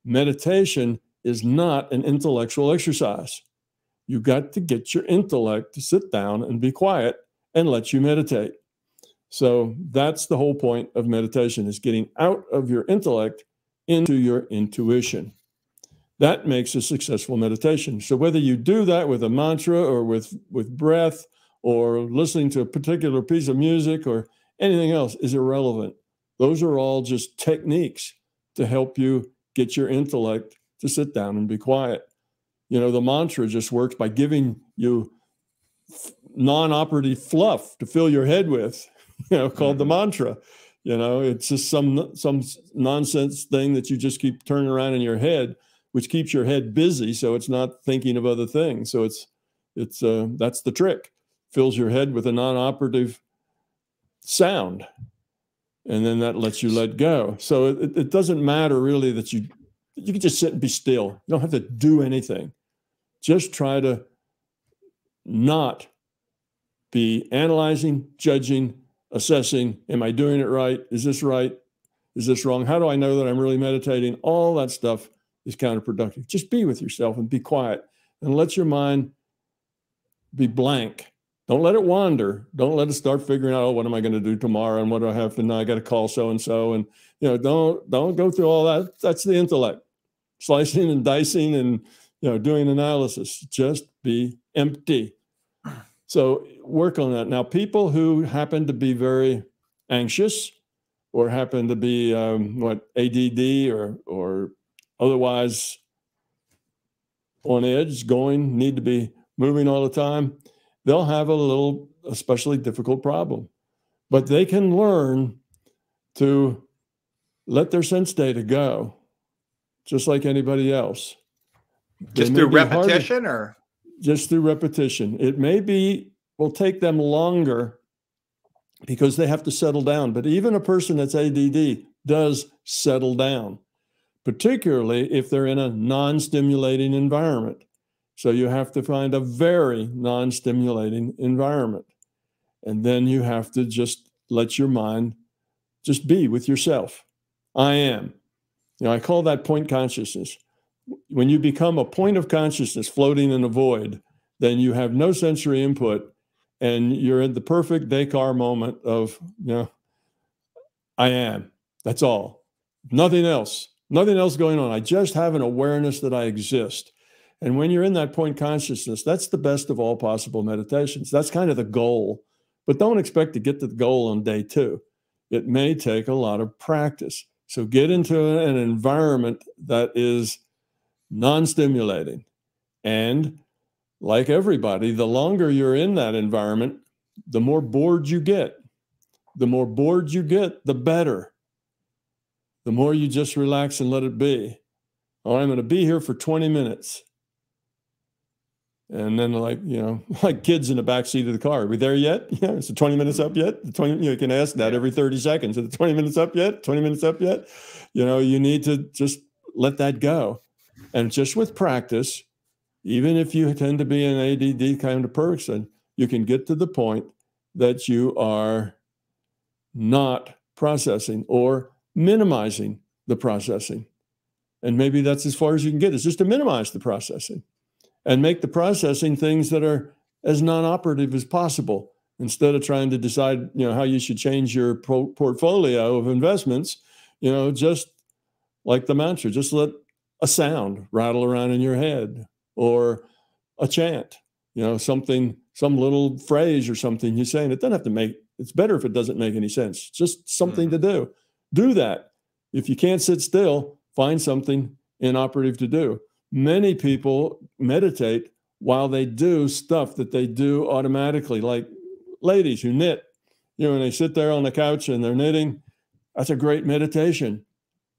Meditation is not an intellectual exercise. You've got to get your intellect to sit down and be quiet and let you meditate. So that's the whole point of meditation, is getting out of your intellect into your intuition. That makes a successful meditation. So whether you do that with a mantra or with breath or listening to a particular piece of music or anything else is irrelevant. Those are all just techniques to help you get your intellect to sit down and be quiet. You know, the mantra just works by giving you non-operative fluff to fill your head with, you know, called the mantra. You know, it's just some nonsense thing that you just keep turning around in your head, which keeps your head busy. So it's not thinking of other things. So it's that's the trick. Fills your head with a non-operative sound. And then that lets you let go. So it doesn't matter really that you can just sit and be still. You don't have to do anything. Just try to not be analyzing, judging, assessing. Am I doing it right? Is this right? Is this wrong? How do I know that I'm really meditating? All that stuff is counterproductive. Just be with yourself and be quiet and let your mind be blank. Don't let it wander. Don't let it start figuring out, oh, what am I going to do tomorrow? And what do I have to know? I got to call so-and-so. And, you know, don't go through all that. That's the intellect. Slicing and dicing and, you know, doing analysis. Just be empty. So work on that. Now, people who happen to be very anxious or happen to be, ADD or otherwise on edge, need to be moving all the time, they'll have especially difficult problem, but they can learn to let their sense data go just like anybody else. Just through repetition or? Just through repetition. It will take them longer because they have to settle down, but even a person that's ADD does settle down, particularly if they're in a non-stimulating environment. So you have to find a very non-stimulating environment. And then you have to just let your mind just be with yourself. I am. You know, I call that point consciousness. When you become a point of consciousness floating in a void, then you have no sensory input and you're in the perfect Descartes moment of, you know, I am. That's all. Nothing else. Nothing else going on. I just have an awareness that I exist. And when you're in that point consciousness, that's the best of all possible meditations. That's kind of the goal. But don't expect to get to the goal on day two. It may take a lot of practice. So get into an environment that is non-stimulating. And like everybody, the longer you're in that environment, the more bored you get. The more bored you get, the better. The more you just relax and let it be. Oh, I'm going to be here for 20 minutes. And then like, you know, like kids in the backseat of the car. Are we there yet? Yeah, is the 20 minutes up yet? The 20, you can ask that every 30 seconds. Are the 20 minutes up yet? 20 minutes up yet? You know, you need to just let that go. And just with practice, even if you tend to be an ADD kind of person, you can get to the point that you are not processing or minimizing the processing. And maybe that's as far as you can get, is just to minimize the processing and make the processing things that are as non-operative as possible. Instead of trying to decide, you know, how you should change your portfolio of investments, you know, just like the mantra, just let a sound rattle around in your head or a chant, you know, something, some little phrase or something you say, and it doesn't have to make, it's better if it doesn't make any sense, just something to do. Do that. If you can't sit still, find something inoperative to do. Many people meditate while they do stuff that they do automatically, like ladies who knit, you know, and they sit there on the couch and they're knitting. That's a great meditation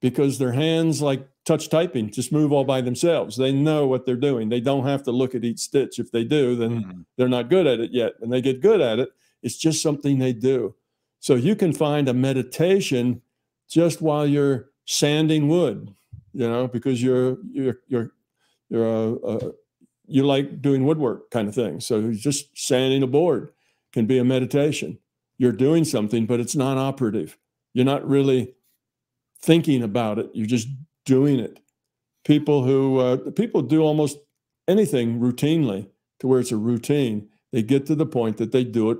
because their hands, like touch typing, just move all by themselves. They know what they're doing. They don't have to look at each stitch. If they do, then they're not good at it yet. When they get good at it, it's just something they do. So you can find a meditation just while you're sanding wood, you know, because you like doing woodwork kind of thing. So just sanding a board can be a meditation. You're doing something, but it's not operative. You're not really thinking about it. You're just doing it. People who people do almost anything routinely to where it's a routine. They get to the point that they do it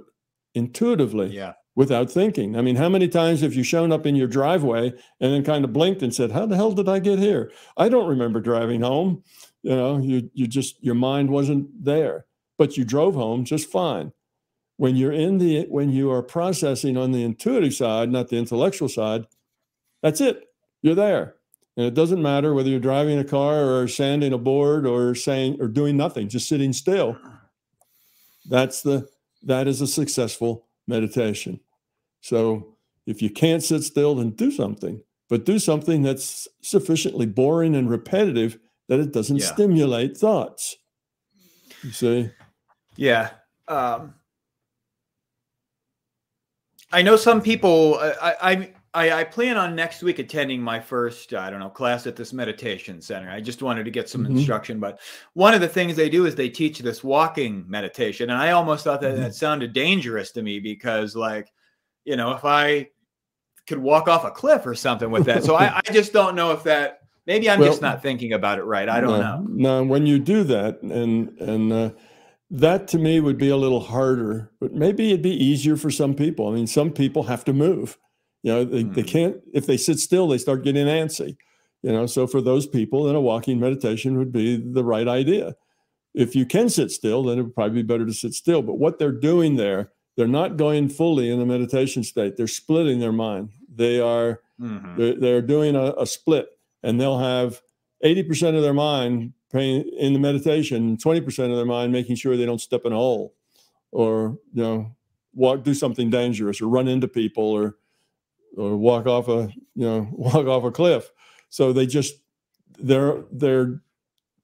intuitively. Yeah. Without thinking. I mean, how many times have you shown up in your driveway and then kind of blinked and said, how the hell did I get here? I don't remember driving home. You know, you just, your mind wasn't there, but you drove home just fine. When you're in the, when you are processing on the intuitive side, not the intellectual side, that's it. You're there. And it doesn't matter whether you're driving a car or sanding a board or saying, or doing nothing, just sitting still. That is a successful meditation. So if you can't sit still, then do something, but do something that's sufficiently boring and repetitive that it doesn't stimulate thoughts. You see? Yeah. I know some people, I plan on next week attending my first, I don't know, class at this meditation center. I just wanted to get some instruction, but one of the things they do is they teach this walking meditation. And I almost thought that that sounded dangerous to me because, like, you know, if I could walk off a cliff or something with that. So I just don't know if that, maybe I'm just not thinking about it right. I don't know. No, when you do that, and that to me would be a little harder, but maybe it'd be easier for some people. I mean, some people have to move. You know, they can't, if they sit still, they start getting antsy, you know, so for those people, then a walking meditation would be the right idea. If you can sit still, then it would probably be better to sit still. But what they're doing there, they're not going fully in the meditation state. They're splitting their mind. They are, they're doing a split, and they'll have 80% of their mind paying in the meditation, 20% of their mind making sure they don't step in a hole or, you know, walk, do something dangerous or run into people or walk off a, you know, walk off a cliff. So they just, they're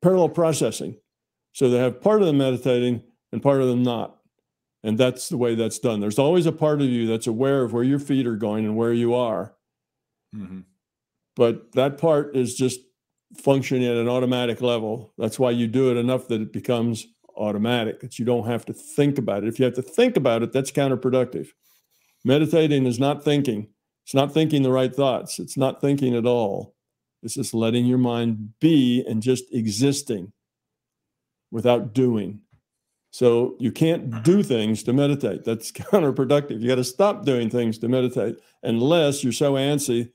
parallel processing. So they have part of them meditating and part of them not. And that's the way that's done. There's always a part of you that's aware of where your feet are going and where you are. But that part is just functioning at an automatic level. That's why you do it enough that it becomes automatic, that you don't have to think about it. If you have to think about it, that's counterproductive. Meditating is not thinking. It's not thinking the right thoughts. It's not thinking at all. It's just letting your mind be and just existing without doing. So you can't do things to meditate. That's counterproductive. You got to stop doing things to meditate unless you're so antsy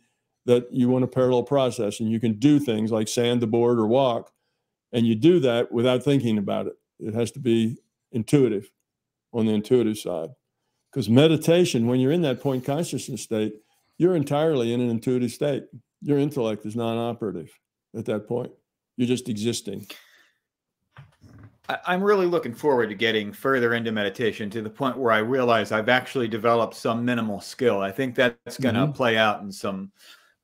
that you want a parallel process, and you can do things like sand the board or walk, and you do that without thinking about it. It has to be intuitive, on the intuitive side. Because meditation, when you're in that point consciousness state, you're entirely in an intuitive state. Your intellect is non-operative at that point. You're just existing. I'm really looking forward to getting further into meditation to the point where I realize I've actually developed some minimal skill. I think that's going to play out in some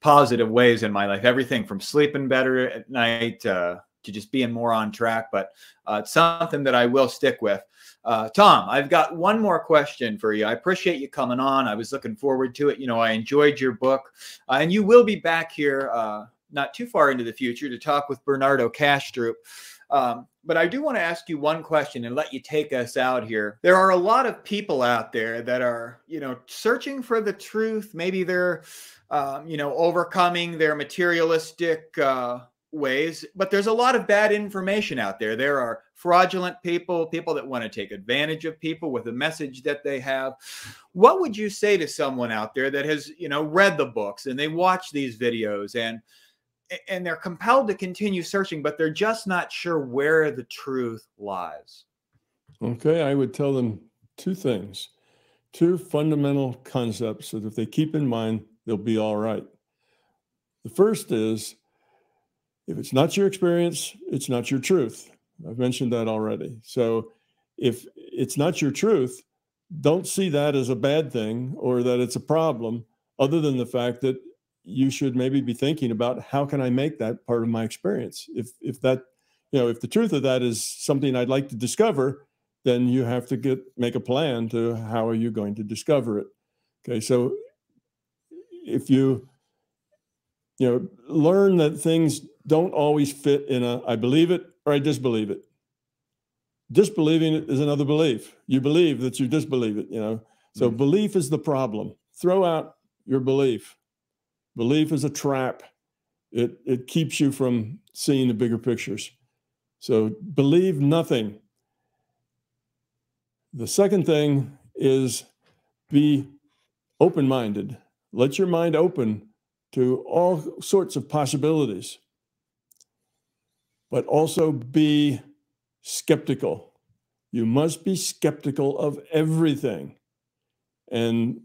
positive ways in my life. Everything from sleeping better at night to just being more on track. But it's something that I will stick with. Tom, I've got one more question for you. I appreciate you coming on. I was looking forward to it. You know, I enjoyed your book. And you will be back here not too far into the future to talk with Bernardo Kastrup. But I do want to ask you one question and let you take us out here. There are a lot of people out there that are, you know, searching for the truth. Maybe they're, you know, overcoming their materialistic ways, but there's a lot of bad information out there. There are fraudulent people, people that want to take advantage of people with the message that they have. What would you say to someone out there that has, you know, read the books and they watch these videos and they're compelled to continue searching, but they're just not sure where the truth lies? Okay, I would tell them two things, two fundamental concepts that if they keep in mind, they'll be all right. The first is, if it's not your experience, it's not your truth. I've mentioned that already. So if it's not your truth, don't see that as a bad thing or that it's a problem, other than the fact that you should maybe be thinking about, how can I make that part of my experience? If that, you know, if the truth of that is something I'd like to discover, then you have to make a plan to how are you going to discover it. Okay, so if you know, learn that things don't always fit in a, I believe it or I disbelieve it. Disbelieving it is another belief. You believe that you disbelieve it, you know. So belief is the problem. Throw out your belief. Belief is a trap. It keeps you from seeing the bigger pictures. So believe nothing. The second thing is be open-minded. Let your mind open to all sorts of possibilities, but also be skeptical. You must be skeptical of everything. And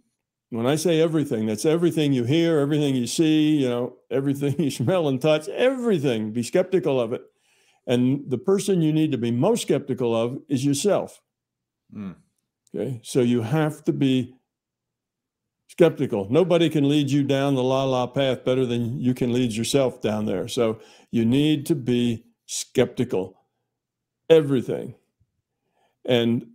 when I say everything, that's everything you hear, everything you see, you know, everything you smell and touch, everything. Be skeptical of it. And the person you need to be most skeptical of is yourself. Okay, so you have to be skeptical. Nobody can lead you down the la-la path better than you can lead yourself down there. So you need to be skeptical. Everything. And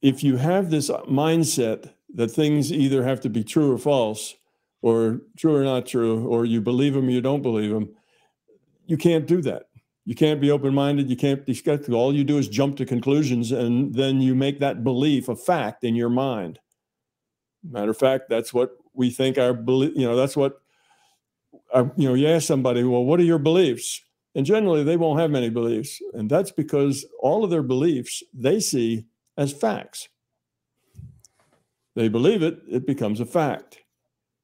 if you have this mindset that things either have to be true or false, or true or not true, or you believe them, or you don't believe them, you can't do that. You can't be open-minded. You can't be skeptical. All you do is jump to conclusions, and then you make that belief a fact in your mind. Matter of fact, that's what we think our belief, you know, that's what, you know, you ask somebody, well, what are your beliefs? And generally they won't have many beliefs. And that's because all of their beliefs they see as facts. They believe it, it becomes a fact.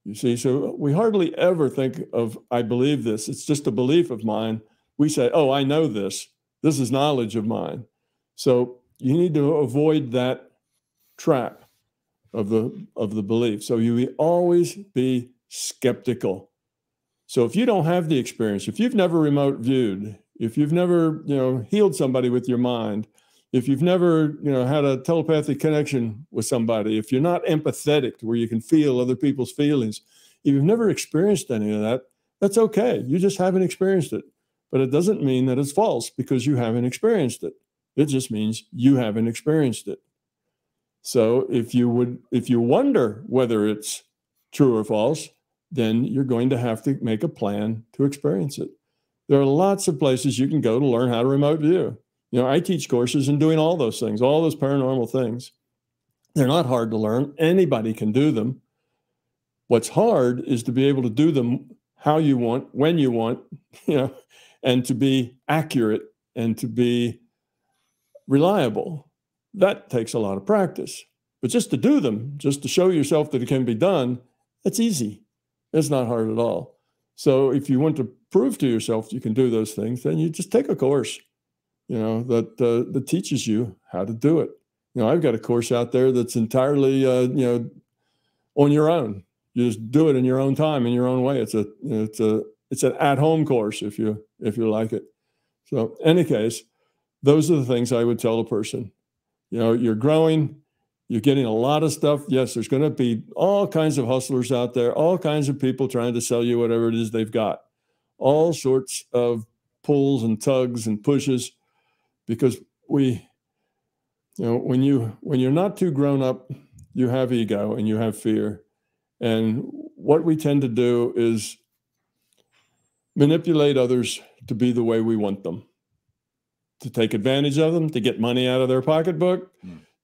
You see, so we hardly ever think of, I believe this. It's just a belief of mine. We say, oh, I know this. This is knowledge of mine. So you need to avoid that trap of the belief. So you always be skeptical. So if you don't have the experience, if you've never remote viewed, if you've never, you know, healed somebody with your mind, if you've never, you know, had a telepathic connection with somebody, if you're not empathetic where you can feel other people's feelings, if you've never experienced any of that, that's okay. You just haven't experienced it. But it doesn't mean that it's false because you haven't experienced it. It just means you haven't experienced it. So if you wonder whether it's true or false, then you're going to have to make a plan to experience it. There are lots of places you can go to learn how to remote view. You know, I teach courses in doing all those things, all those paranormal things. They're not hard to learn. Anybody can do them. What's hard is to be able to do them how you want, when you want, you know, and to be accurate and to be reliable. That takes a lot of practice. But just to do them, just to show yourself that it can be done, that's easy. It's not hard at all. So if you want to prove to yourself you can do those things, then you just take a course, you know, that that teaches you how to do it. You know, I've got a course out there that's entirely, you know, on your own. You just do it in your own time, in your own way. It's a, you know, it's an at-home course if you like it. So in any case, those are the things I would tell a person. You know, you're growing, you're getting a lot of stuff. Yes, there's going to be all kinds of hustlers out there, all kinds of people trying to sell you whatever it is they've got, all sorts of pulls and tugs and pushes, because we, you know, when you're not too grown up, you have ego and you have fear. And what we tend to do is manipulate others to be the way we want them, to take advantage of them, to get money out of their pocketbook,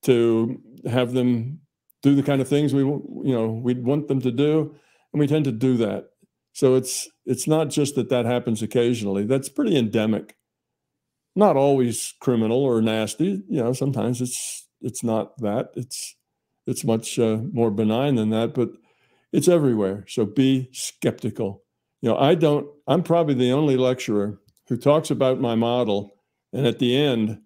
to have them do the kind of things we, you know, we'd want them to do. And we tend to do that. So it's not just that that happens occasionally. That's pretty endemic. Not always criminal or nasty. You know, sometimes it's not that. It's much more benign than that, but it's everywhere. So be skeptical. You know, I'm probably the only lecturer who talks about my model. And at the end,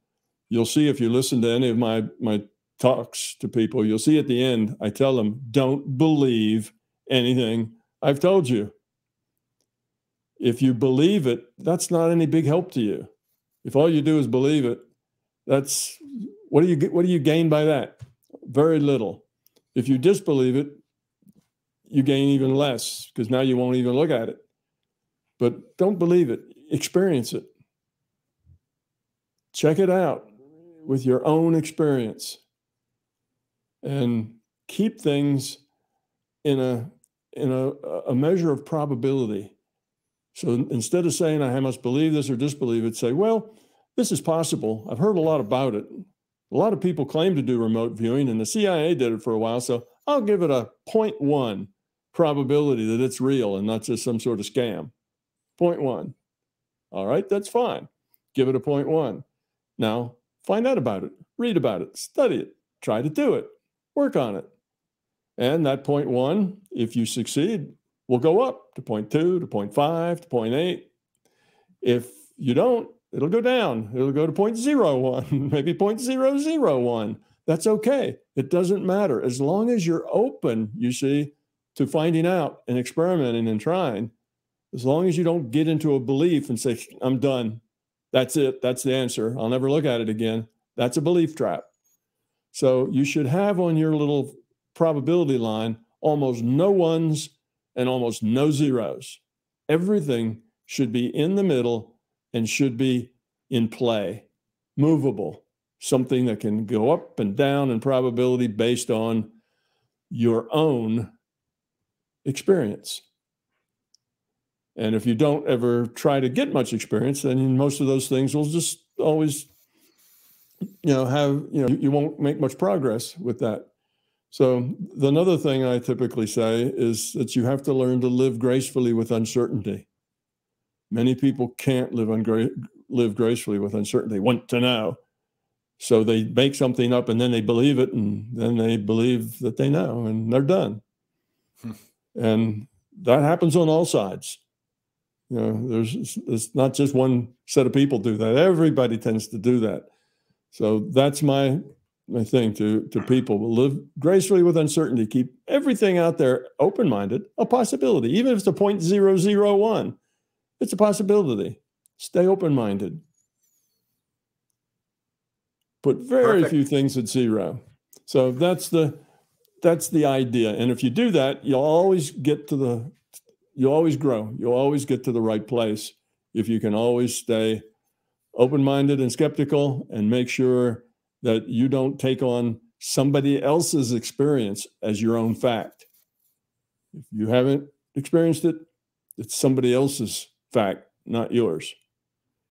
you'll see, if you listen to any of my talks to people, you'll see at the end, I tell them, don't believe anything I've told you. If you believe it, that's not any big help to you. If all you do is believe it, that's, what do you gain by that? Very little. If you disbelieve it, you gain even less, because now you won't even look at it. But don't believe it, experience it. Check it out with your own experience, and keep things in a measure of probability. So instead of saying, I must believe this or disbelieve it, say, well, this is possible. I've heard a lot about it. A lot of people claim to do remote viewing, and the CIA did it for a while. So I'll give it a 0.1 probability that it's real and not just some sort of scam. 0.1. All right, that's fine. Give it a 0.1. Now, find out about it, read about it, study it, try to do it, work on it. And that 0.1, if you succeed, will go up to 0.2, to 0.5, to 0.8. If you don't, it'll go down. It'll go to 0.01, maybe 0.001. That's okay. It doesn't matter. As long as you're open, you see, to finding out and experimenting and trying, as long as you don't get into a belief and say, I'm done. That's it. That's the answer. I'll never look at it again. That's a belief trap. So you should have on your little probability line almost no ones and almost no zeros. Everything should be in the middle and should be in play, movable, something that can go up and down in probability based on your own experience. And if you don't ever try to get much experience, then most of those things will just always, you know, you won't make much progress with that. So another thing I typically say is that you have to learn to live gracefully with uncertainty. Many people can't live gracefully with uncertainty, want to know. So they make something up and then they believe it, and then they believe that they know, and they're done. And that happens on all sides. You know, it's not just one set of people do that. Everybody tends to do that. So that's my thing to people. We'll live gracefully with uncertainty. Keep everything out there open-minded, a possibility. Even if it's a 0.001, it's a possibility. Stay open-minded. Put very few things at zero. So that's the idea. And if you do that, you'll always grow. You'll always get to the right place if you can always stay open-minded and skeptical, and make sure that you don't take on somebody else's experience as your own fact. If you haven't experienced it, it's somebody else's fact, not yours.